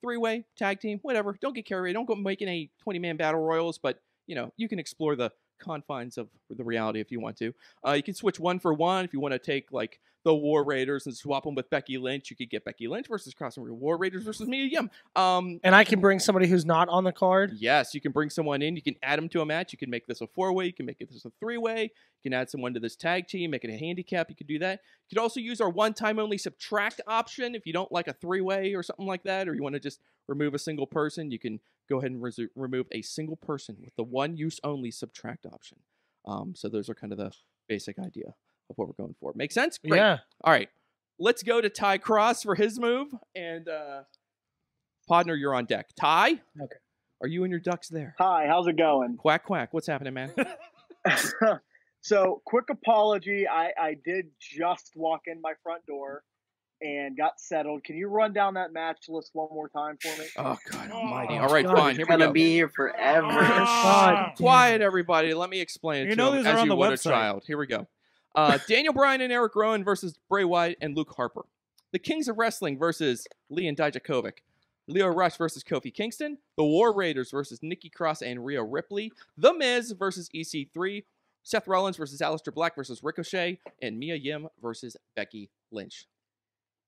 three-way, tag team, whatever. Don't get carried. Don't go making any 20-man battle royals, but, you know, you can explore the confines of the reality if you want to. You can switch one for one. If you want to take like the War Raiders and swap them with Becky Lynch, you could get Becky Lynch versus Crossover War Raiders versus Mia Yim. And I can bring somebody who's not on the card? Yes, you can bring someone in. You can add them to a match. You can make this a four-way. You can make this a three-way. You can add someone to this tag team, make it a handicap. You could do that. You could also use our one-time only subtract option if you don't like a three-way or something like that, or you want to just remove a single person. You can go ahead and remove a single person with the one-use only subtract option. So those are kind of the basic idea of what we're going for. Make sense? Great. Yeah. All right. Let's go to Ty Cross for his move. And Podner, you're on deck. Ty? Okay. Are you and your ducks there? Hi. How's it going? Quack, quack. What's happening, man? So, quick apology. I did just walk in my front door and got settled. Can you run down that match list one more time for me? Oh, God almighty. All right, fine. Here we go. Going to be here forever. God, quiet, everybody. Let me explain it to you as you would a child. Here we go. Daniel Bryan and Eric Rowan versus Bray Wyatt and Luke Harper. The Kings of Wrestling versus Lee and Dijakovic. Lio Rush versus Kofi Kingston. The War Raiders versus Nikki Cross and Rhea Ripley. The Miz versus EC3. Seth Rollins versus Aleister Black versus Ricochet. And Mia Yim versus Becky Lynch.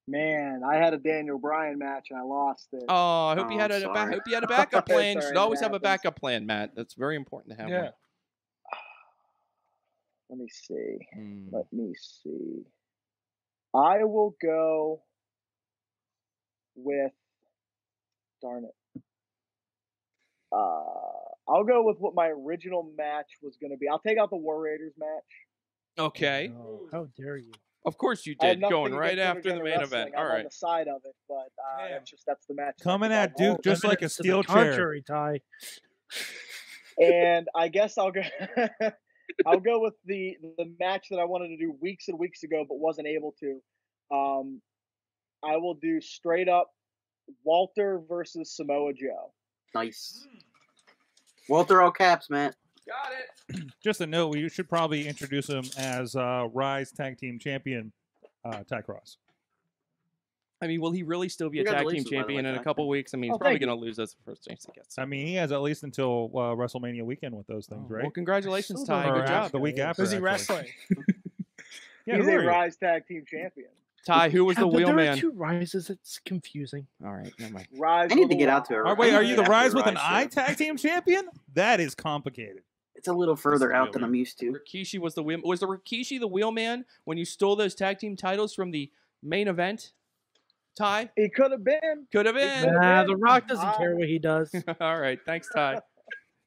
Man, I had a Daniel Bryan match and I lost it. Oh, I hope you had a backup plan. You should always have a backup plan, Matt. That's very important to have one. Let me see. I will go with, darn it. I'll go with what my original match was going to be. I'll take out the War Raiders match. Okay. Oh, how dare you? Of course you did, going right after the main event. All right. On the side of it, but that's the match. Coming at Duke just like a steel chair. Ty. And I guess I'll go. I'll go with the match that I wanted to do weeks and weeks ago, but wasn't able to. I will do straight up Walter versus Samoa Joe. Nice. Walter all caps, man. Got it. Just a note, you should probably introduce him as Rise Tag Team Champion, Ty Cross. I mean, will he really still be a tag team champion in a couple weeks? I mean, he's probably going to lose us the first chance he gets. I mean, he has at least until WrestleMania weekend with those things, right? Well, congratulations, Ty. Good job. The week after. Is he wrestling? Yeah, he's a Rise Tag Team Champion. Ty, who was the wheel man? There are two Rises. It's confusing. All right, never mind. Rise. I need to get out to it. Wait, are you the Rise with an I Tag Team Champion? That is complicated. It's a little further out than I'm used to. Rikishi was the wheel. Was the Rikishi the wheel man when you stole those tag team titles from the main event? Ty? It could have been. Could have been. Nah, The Rock doesn't care what he does. All right. Thanks, Ty.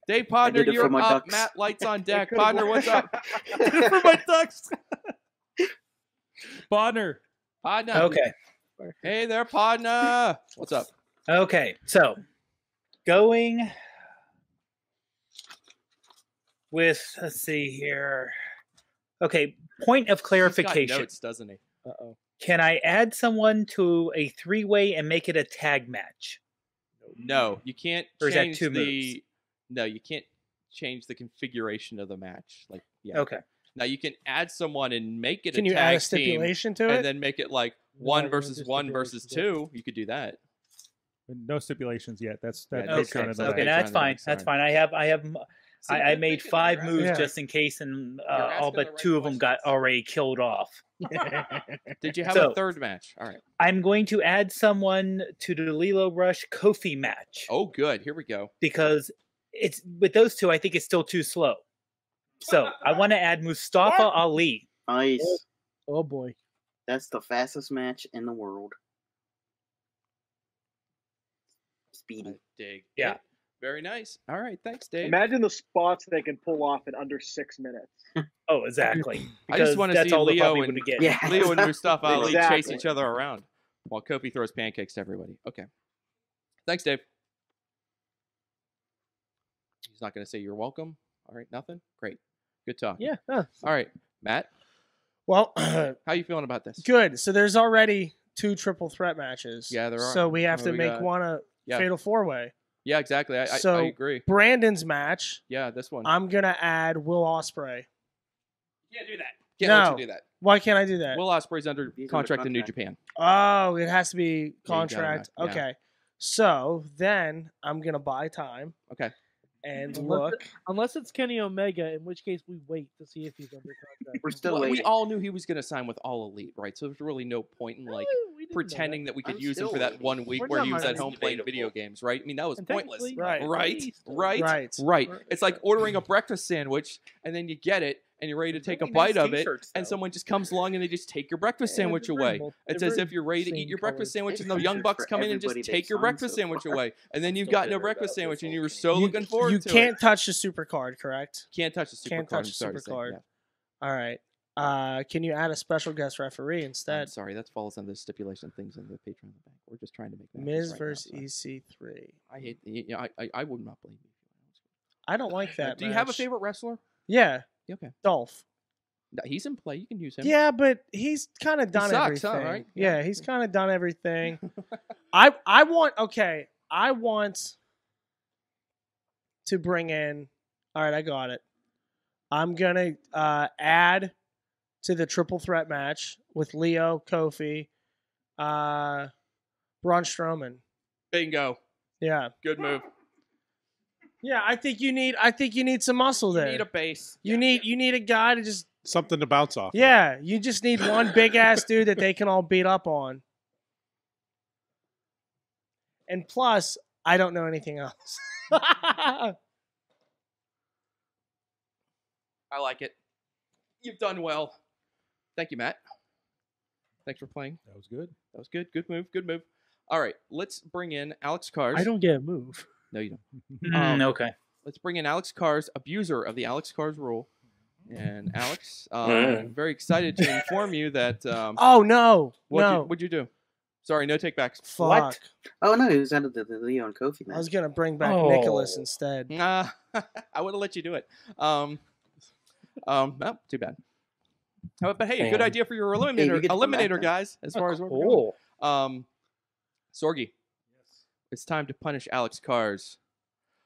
Dave Podner, you're up. Ducks. Matt Light's on deck. Podner, what's up? Did it for my ducks. Podner. Podner. Okay. Hey there, Podner. What's up? Okay. So, going with, let's see here. Okay. Point of clarification. He's got notes, doesn't he? Uh-oh. Can I add someone to a three-way and make it a tag match? No, you can't change No, you can't change the configuration of the match. Like, yeah. Okay. Now you can add someone and make it a tag team. Can you add a stipulation to it? And then make it like one versus two. You could do that. No stipulations yet. Okay, that's fine. That's fine. I made 5 moves just in case, and all but 2 of them got already killed off. Did you have a third match? All right. I'm going to add someone to the Lilo Rush Kofi match. Oh, good. Here we go. Because it's with those 2, I think it's still too slow. So I want to add Mustafa Ali. Nice. Oh, boy. That's the fastest match in the world. Speedy. Dig. Yeah. Very nice. All right. Thanks, Dave. Imagine the spots they can pull off in under 6 minutes. Oh, exactly. I just want to see Leo and Mustafa Ali chase each other around while Kofi throws pancakes to everybody. Okay. Thanks, Dave. He's not going to say you're welcome. All right. Nothing? Great. Good talk. Yeah. All right. Matt? Well, how you feeling about this? Good. So there's already 2 triple threat matches. Yeah, there are. So we have to make one a fatal four-way. Yeah, exactly. I agree. Brandon's match. Yeah, this one. I'm going to add Will Ospreay. Can't do that. Let you do that. Why can't I do that? Will Ospreay's under contract in New Japan. Oh, it has to be contract. Yeah, okay. So then I'm going to buy time. Okay. and look. Unless it's Kenny Omega, in which case we wait to see if he's under contract. We're still waiting. We all knew he was going to sign with All Elite, right? So there's really no point in like pretending that we could use him for that 1 week where he was at home playing video games, right? I mean, that was pointless. Right. It's like ordering a breakfast sandwich and then you get it and you're ready to take a bite of it, and someone just comes along and they just take your breakfast sandwich away. It's as if you're ready to eat your breakfast sandwich, and the Young Bucks come in and just take your breakfast sandwich away, and then you've got no breakfast sandwich, and you were so looking forward to it. You can't touch the super card, correct? Can't touch the super card. Can't touch the super card. All right. Can you add a special guest referee instead? I'm sorry, that falls under the stipulation things in the Patreon bank. We're just trying to make that Miz versus EC3. I hate. I would not blame you. I don't like that. Do you have a favorite wrestler? Yeah. Okay. Dolph. No, he's in play. You can use him. Yeah, but he's kind of done everything. Huh, right? Yeah, he's kind of done everything. I want to bring in. All right, I got it. I'm gonna add to the triple threat match with Leo, Kofi, Braun Strowman. Bingo. Yeah. Good move. Yeah, I think you need some muscle there. You need a base. You need a guy to just something to bounce off. Yeah, you just need one big ass dude that they can all beat up on. And plus, I don't know anything else. I like it. You've done well. Thank you, Matt. Thanks for playing. That was good. That was good. Good move. Good move. All right, let's bring in Alex Cars. I don't get a move. No, you don't. Okay. Let's bring in Alex Cars, abuser of the Alex Cars rule. And Alex, I'm very excited to inform you that... oh, no. What'd you do? Sorry, no take-backs. Fuck. What? Oh, no, he was out of the Leo and Kofi match. I was going to bring back Nicholas instead. Nah, I would have let you do it. No, too bad. But hey, good idea for your eliminator, guys, as far as we're going. Sorgi. It's time to punish Alex Cars.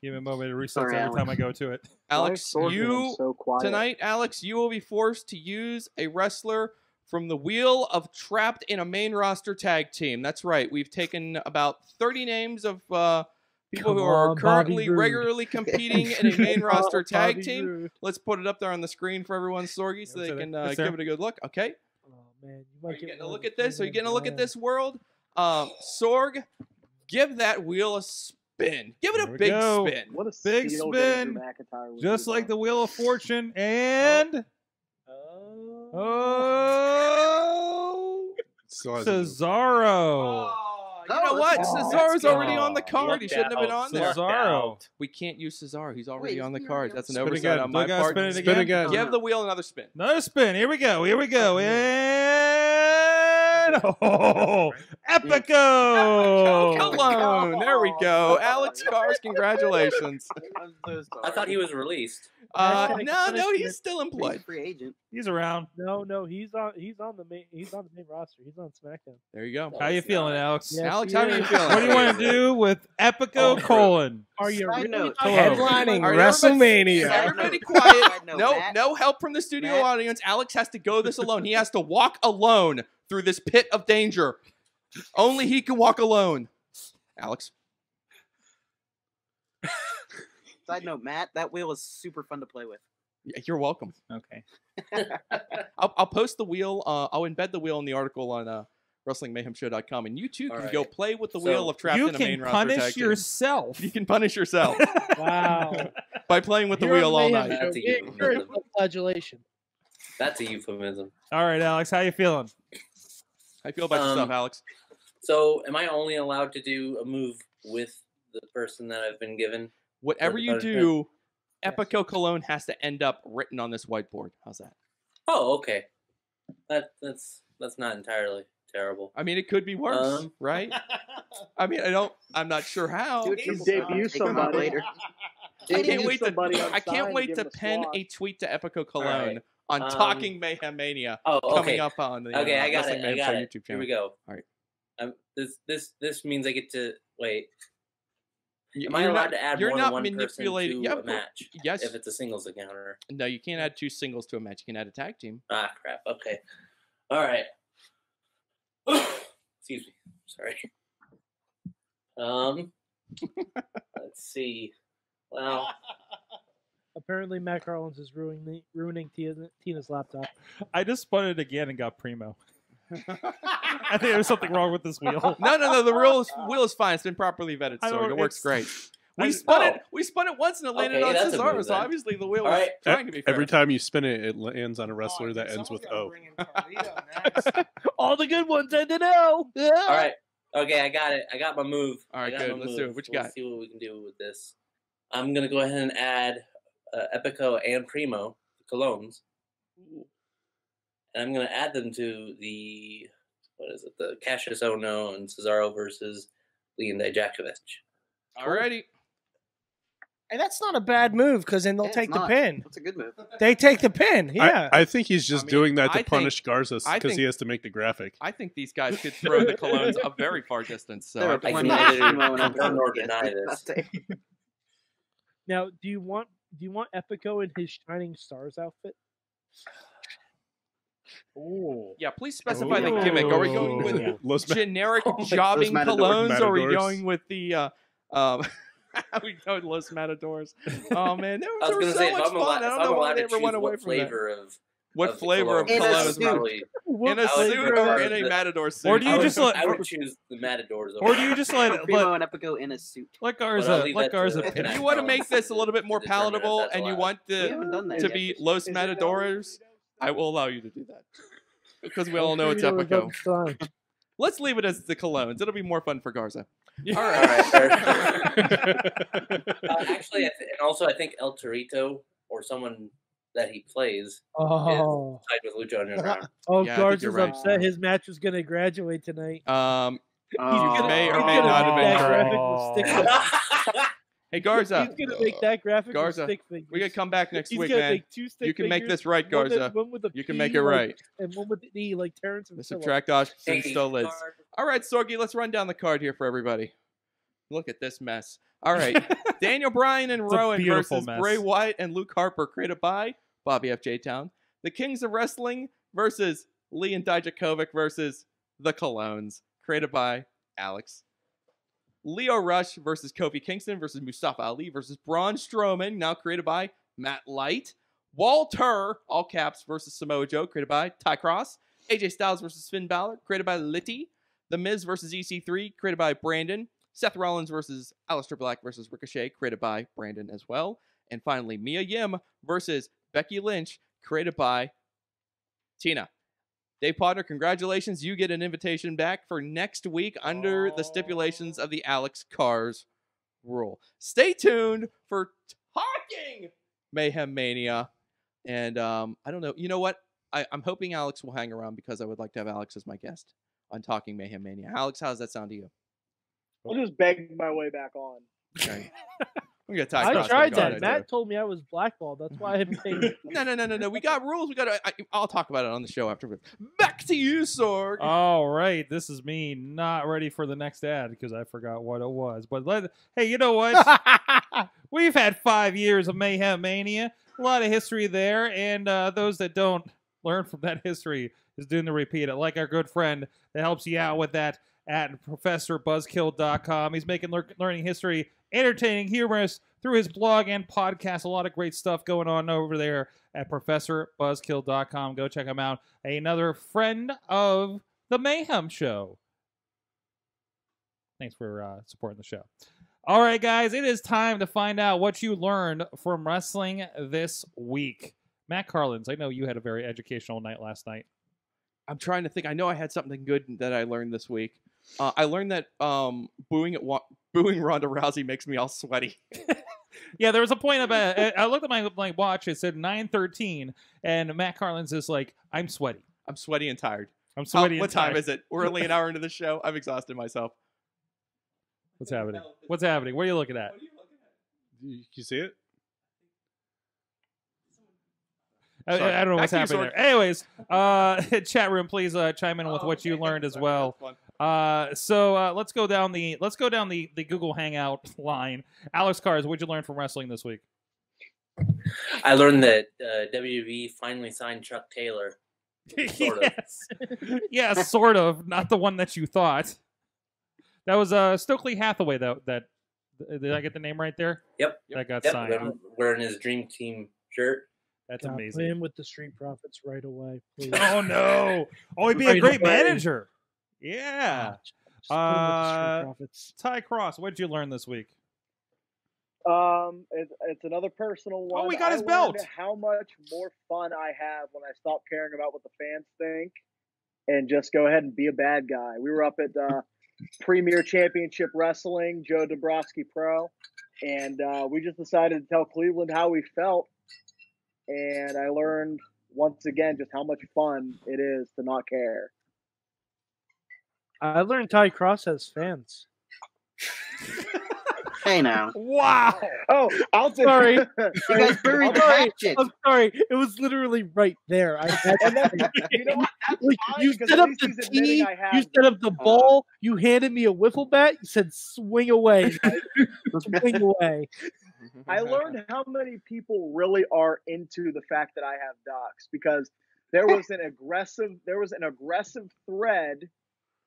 Give him a moment to reset every time I go to it. Alex, tonight, Alex, you will be forced to use a wrestler from the wheel of Trapped in a Main Roster Tag Team. That's right. We've taken about 30 names of people who are currently regularly competing in a Main Roster Tag Team. Let's put it up there on the screen for everyone, Sorgi, so they can give it a good look. Okay. Oh, man. Are you getting a look at this? Are you getting a look at this, world? Sorg. Give that wheel a spin. Give it a big spin. What a big spin. Just like the Wheel of Fortune. And... Oh. Cesaro. Oh, you know what? Cesaro's already on the card. He shouldn't have been on there. Cesaro. We can't use Cesaro. He's already on the card. That's an oversight on my part. Spin it again. Give the wheel another spin. Another spin. Here we go. Here we go. And... Oh. Epico Cologne. There we go. Alex Cars, congratulations. I thought he was released. No, he's still employed. He's free agent. He's around. No, he's on the main roster. He's on SmackDown. There you go. How you feeling, Alex? Yes, Alex, how are you feeling? What do you want to do with Epico Colon? Are you headlining WrestleMania? Everybody quiet. No help from the studio audience. Alex has to go this alone. He has to walk alone through this pit of danger. Only he can walk alone. Alex. Side note, Matt, that wheel is super fun to play with. Yeah, you're welcome. Okay. I'll post the wheel. I'll embed the wheel in the article on WrestlingMayhemShow.com, and you too can go play with the wheel of Trapped in a Main Roster Tag Team. You can punish yourself. Wow. By playing with the wheel all night. That's a euphemism. All right, Alex, how you feeling? How you feel about yourself, Alex? So, am I only allowed to do a move with the person that I've been given? Whatever you do, Epico Cologne has to end up written on this whiteboard. How's that? Oh, okay. That's not entirely terrible. I mean, it could be worse, right? I mean, I'm not sure how. Dude, debut somebody later. I can't wait to pen a tweet to Epico Cologne on Talking Mayhem Mania coming up on the Wrestling Mayhem Show YouTube channel. Here we go. All right. This means I get to wait. Am I allowed to add more than one person to a match? Yes. If it's a singles encounter. No, you can't add two singles to a match. You can add a tag team. Ah, crap. Okay. All right. Excuse me. Sorry. Let's see. Well, apparently Matt Carlins is ruining Tina's laptop. I just spun it again and got primo. I think there's something wrong with this wheel. No. The wheel is fine. It's been properly vetted, so it works great. We spun it once and it landed on Cesaro. So obviously the wheel was trying to be fair. Every time you spin it, it lands on a wrestler that ends with O. All the good ones end in O. Yeah. All right. Okay, I got it. I got my move. All right, good. Let's do it. What you got? Let's see what we can do with this. I'm going to go ahead and add Epico and Primo, the colognes. And I'm going to add them to the, the Cassius Ohno and Cesaro versus Leonid Dijakovic. Alrighty. And that's not a bad move, because then they'll take the pin. That's a good move. They take the pin, yeah. I think he's just doing that to punish Garza, because he has to make the graphic. I think these guys could throw the colognes a very far distance. So I can neither deny this. Now, do you want Epico in his Shining Stars outfit? Ooh. Yeah, please specify the gimmick. Are we going with generic jobbing colognes, or are we going with the... we know Los Matadors. Oh man, that was so much fun. I don't know why they ever went away from that. What flavor of colognes? In a suit or in a Matador suit? Or do you just let? I would choose the Matadors. Or do you just let Primo and Epico in a suit? Like Garza. Like Garza. If you want to make this a little bit more palatable and you want to be Los Matadors, I will allow you to do that because we all know it's Epico. Let's leave it as the colognes. It'll be more fun for Garza. Yeah. All right. Actually, and also I think El Torito or someone that he plays is tied with Lucha Underground. Garza's upset. His match is going to graduate tonight. May or may not have been correct. Hey, Garza. He's going to make that graphic Garza, with stick figures. We're going to come back next week, man. Make two stick figures. Make this right, Garza. You can make it right. And one with the D, like Terrence and subtract Osh and Stolitz. All right, Sorgi, let's run down the card here for everybody. Look at this mess. All right. Daniel Bryan and Rowan versus Bray Wyatt and Luke Harper, created by Bobby F. J. Town. The Kings of Wrestling versus Leon Dijakovic versus the Colognes, created by Alex. Lio Rush versus Kofi Kingston versus Mustafa Ali versus Braun Strowman, now created by Matt Light. Walter, all caps, versus Samoa Joe, created by Ty Cross. AJ Styles versus Finn Balor, created by Litty. The Miz versus EC3, created by Brandon. Seth Rollins versus Aleister Black versus Ricochet, created by Brandon as well. And finally, Mia Yim versus Becky Lynch, created by Tina. Dave Podner, congratulations. You get an invitation back for next week under the stipulations of the Alex Cars rule. Stay tuned for Talking Mayhem Mania. And I don't know. You know what? I'm hoping Alex will hang around because I would like to have Alex as my guest on Talking Mayhem Mania. Alex, how does that sound to you? I'll just beg my way back on. Okay. I tried that. Matt told me I was blackballed. That's why I had paid. No. We got rules. We got. I'll talk about it on the show after. Back to you, Sorg. All right. This is me not ready for the next ad because I forgot what it was. But hey, you know what? We've had 5 years of Mayhem Mania. A lot of history there, and those that don't learn from that history is doing the repeat it. Like our good friend that helps you out with that at ProfessorBuzzkill.com. He's making learning history entertaining, humorous through his blog and podcast. A lot of great stuff going on over there at ProfessorBuzzkill.com. Go check him out. Another friend of the Mayhem Show. Thanks for supporting the show. All right, guys, it is time to find out what you learned from wrestling this week. Matt Carlins, I know you had a very educational night last night. I'm trying to think. I know I had something good that I learned this week. I learned that booing Ronda Rousey makes me all sweaty. Yeah, there was a point about I looked at my watch. It said 9:13, and Matt Carlins is like, "I'm sweaty. I'm sweaty and tired. I'm sweaty." What time is it? We're only an hour into the show. I've exhausted myself. What's happening? What's happening? What are you looking at? What are you looking at? Can you see it? I don't know what's happening there. Anyways, chat room, please chime in with what you learned as well. So let's go down the the Google Hangout line. Alex Cars, what'd you learn from wrestling this week? I learned that WWE finally signed Chuck Taylor. Sort of. Yeah, sort of. Not the one that you thought. That was Stokely Hathaway that Did I get the name right there? Yep. That got signed. I'm wearing his Dream Team shirt. That's amazing. Play him with the Street Profits right away, please. Oh, no. Oh, he'd be a great manager. Yeah. Ty Cross, what did you learn this week? It's another personal one. Oh, we got his belt. How much more fun I have when I stop caring about what the fans think and just go ahead and be a bad guy. We were up at Premier Championship Wrestling, Joe Dabrowski Pro, and we just decided to tell Cleveland how we felt. And I learned once again just how much fun it is to not care. I learned Ty Cross has fans. Hey now! Wow! Oh, I'm sorry. You guys buried the hatchet. I'm sorry. It was literally right there. You set up the tee. You set up the ball. You handed me a wiffle bat. You said, "Swing away, swing away." I learned how many people really are into the fact that I have docs, because there was an aggressive thread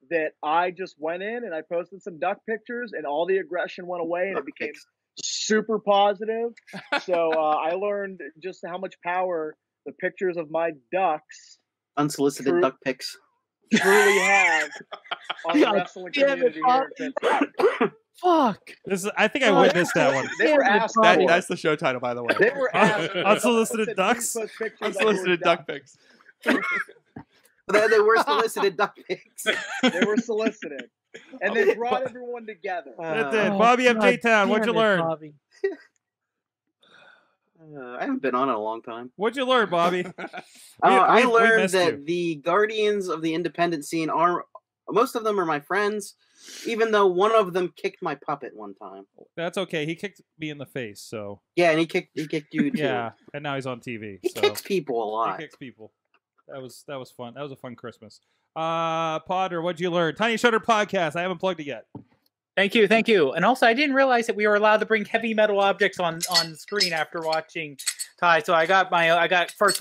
that I just went in and I posted some duck pictures and all the aggression went away and it became super positive. So I learned just how much power the pictures of my ducks, unsolicited duck pics, truly have on the wrestling community here in Pittsburgh. Fuck! This is, I think I witnessed that one. They were asked that's the show title, by the way. They were asked unsolicited ducks. Unsolicited duck pics. They were solicited duck pics. They were solicited. And they brought everyone together. It did. Bobby MJ Town, what'd you learn? Bobby. I haven't been on in a long time. What'd you learn, Bobby? I learned that the Guardians of the independent scene are, most of them are my friends, even though one of them kicked my puppet one time. That's okay. He kicked me in the face, so. Yeah, and he kicked you, too. Yeah, and now he's on TV. He kicks people a lot. He kicks people. That was fun. That was a fun Christmas. Podder, what'd you learn? Tiny Shutter Podcast. I haven't plugged it yet. Thank you. And also, I didn't realize that we were allowed to bring heavy metal objects on screen after watching Ty. So I got a couple of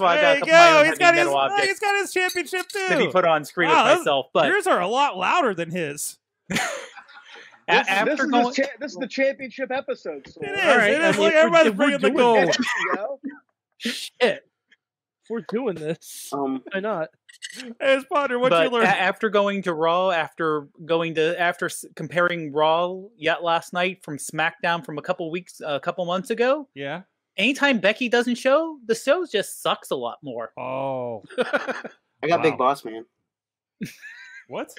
my heavy metal objects. He's got his championship too to be put on screen with myself. But yours are a lot louder than his. This is the championship episode. So it is. All right. It is. Look, everybody's bringing the gold. Shit. We're doing this. Why not? As Potter, what you learn? After going to RAW, after comparing RAW yet last night from SmackDown from a couple months ago. Yeah. Anytime Becky doesn't show, the show just sucks a lot more. Oh. I got Big Boss Man. What?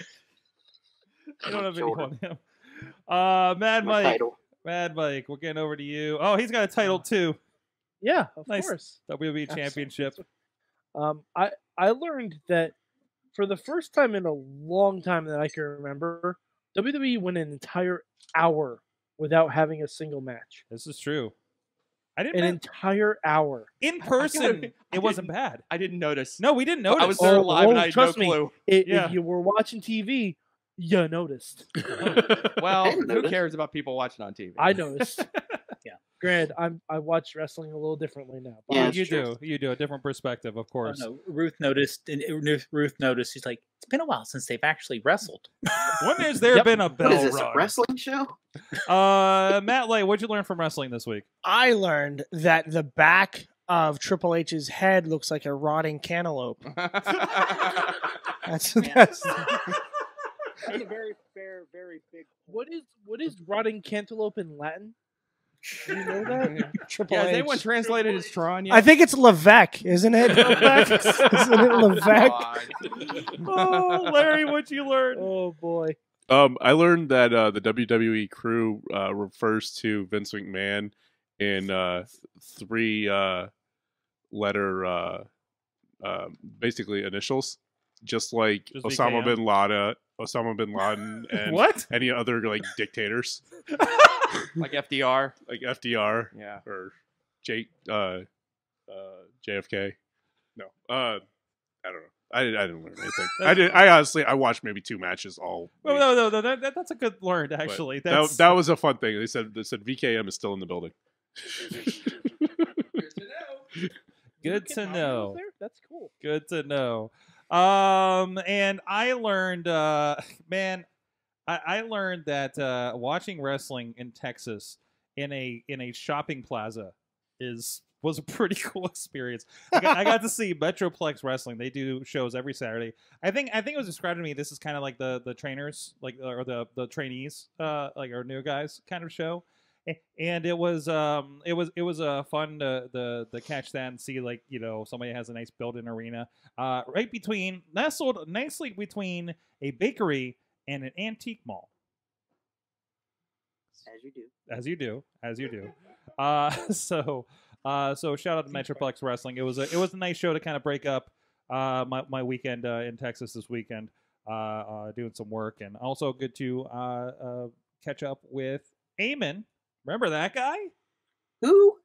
I don't have any on him. Mad Mike. Title. Mad Mike, we're getting over to you. Oh, he's got a title too. Yeah, of course. WWE Championship. Absolutely. I learned that for the first time in a long time that I can remember, WWE went an entire hour without having a single match. This is true. I didn't. Entire hour in person. It wasn't bad. I didn't notice. No, we didn't notice. I was there live, and I had no clue. If you were watching TV, you noticed. Well, who cares about people watching on TV? I noticed. Granted, I watch wrestling a little differently now. But yeah, you do a different perspective, of course. Oh, no. Ruth noticed. She's like, it's been a while since they've actually wrestled. When has there been a bell run? Is this a wrestling show? Matt Light, what'd you learn from wrestling this week? I learned that the back of Triple H's head looks like a rotting cantaloupe. that's a very fair, very big. What is rotting cantaloupe in Latin? Do you know that? Yeah. Triple H. Has anyone translated as Tron yet? I think it's Levesque, isn't it? Isn't it Levesque? Oh, Larry, what'd you learn? Oh, boy. I learned that the WWE crew refers to Vince McMahon in three-letter, basically initials, just like Osama bin Laden, and what? Any other like dictators. Like FDR. Like FDR. Yeah. Or JFK. No. I don't know. I didn't learn anything. I honestly watched maybe two matches all week. No. That's a good learn, actually. That was a fun thing. They said VKM is still in the building. Good to know. That's cool. Good to know. And I learned, man, I learned that watching wrestling in Texas in a shopping plaza was a pretty cool experience. I got to see Metroplex Wrestling. They do shows every Saturday. I think it was described to me. This is kind of like the trainers, like, or the trainees, like, or new guys kind of show. And it was fun to catch that and see, like, you know, somebody has a nice built-in arena, right between, nestled nicely between a bakery and an antique mall. As you do. So shout out to Metroplex Wrestling. It was a nice show to kind of break up my weekend in Texas this weekend, doing some work, and also good to catch up with Eamon. Remember that guy? Who?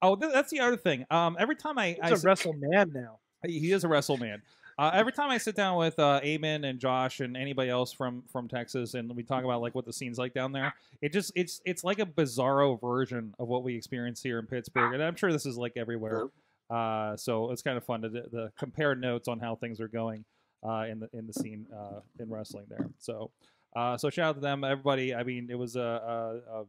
Oh, that's the other thing. Every time he's a WrestleMan now. He is a WrestleMan. Every time I sit down with Eamon and Josh and anybody else from Texas, and we talk about, like, what the scene's like down there, it's like a bizarro version of what we experience here in Pittsburgh, and I'm sure this is like everywhere. So it's kind of fun to compare notes on how things are going in the scene in wrestling there. So so shout out to them, everybody. I mean, it was a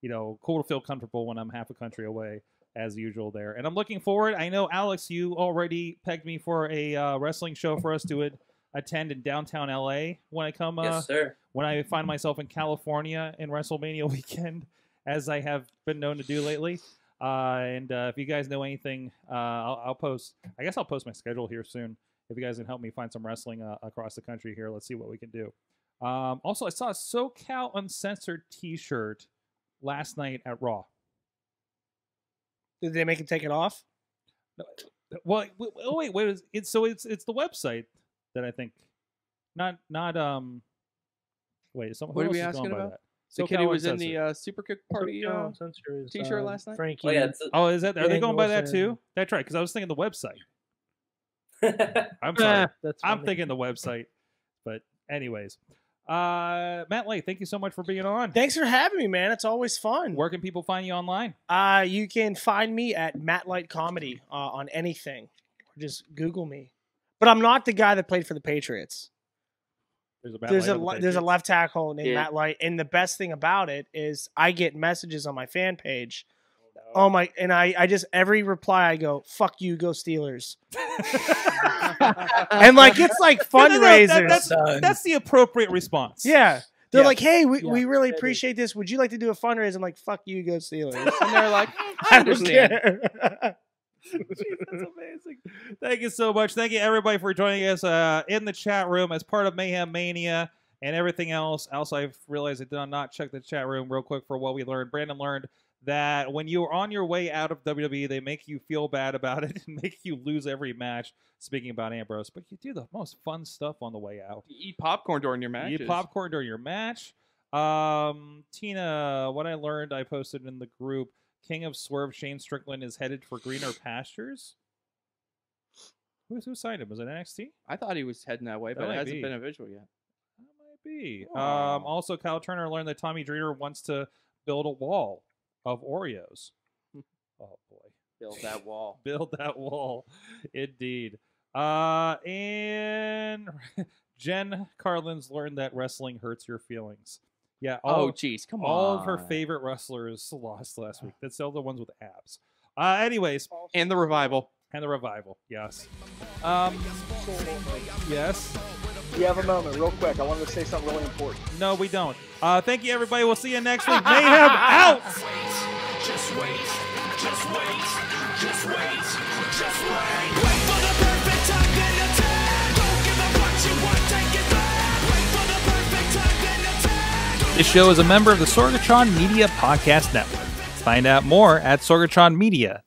you know, cool to feel comfortable when I'm half a country away, as usual there. And I'm looking forward. I know, Alex, you already pegged me for a wrestling show for us to attend in downtown LA when I come. Yes, sir. When I find myself in California in WrestleMania weekend, as I have been known to do lately. And if you guys know anything, I'll post. I guess I'll post my schedule here soon. If you guys can help me find some wrestling across the country here, let's see what we can do. Also, I saw a SoCal Uncensored T-shirt last night at RAW. Did they make him take it off? Well, wait. It's the website that I think, not. Wait, someone. What are we asking about? That? The kid who was in the Super Kick Party T-shirt last night. Frankie. Oh, yeah, is that? Are they going by that too? That's right. Because I was thinking the website. I'm sorry. I'm thinking the website. But anyways, Matt Light, thank you so much for being on. Thanks for having me, man. It's always fun. Where can people find you online? You can find me at Matt Light Comedy on anything. Just Google me. But I'm not the guy that played for the Patriots. There's a left tackle named Matt Light, and the best thing about it is I get messages on my fan page. Oh my! And I just, every reply I go, "Fuck you, go Steelers," and like it's like fundraisers. That's the appropriate response. Yeah, they're like, "Hey, we really appreciate this. Would you like to do a fundraiser?" I'm like, "Fuck you, go Steelers," and they're like, "I don't care." Jeez, that's amazing. Thank you so much. Thank you, everybody, for joining us in the chat room as part of Mayhem Mania and everything else. Also, I've realized I did not check the chat room real quick for what we learned. Brandon learned that when you're on your way out of WWE, they make you feel bad about it and make you lose every match, speaking about Ambrose. But you do the most fun stuff on the way out. You eat popcorn during your match. Tina, what I learned, I posted in the group, King of Swerve, Shane Strickland, is headed for greener pastures. Who signed him? Was it NXT? I thought he was heading that way, but it hasn't been official yet. That might be. Also, Kyle Turner learned that Tommy Dreamer wants to build a wall of Oreos. Oh, boy. Build that wall. Build that wall. Indeed. And Jen Carlin's learned that wrestling hurts your feelings. Yeah. Oh, jeez. Come on. All of her favorite wrestlers lost last week. That's all the ones with abs. Anyways. And the Revival. Yes. Yes. We have a moment real quick. I wanted to say something really important. No, we don't. Thank you, everybody. We'll see you next week. Mayhem out. Just wait. Just wait. Just wait. Just wait. Wait for the perfect time and attack. Don't give up what you want. Take it back. Wait for the perfect time and attack. This show is a member of the Sorgatron Media Podcast Network. Find out more at sorgatronmedia.com.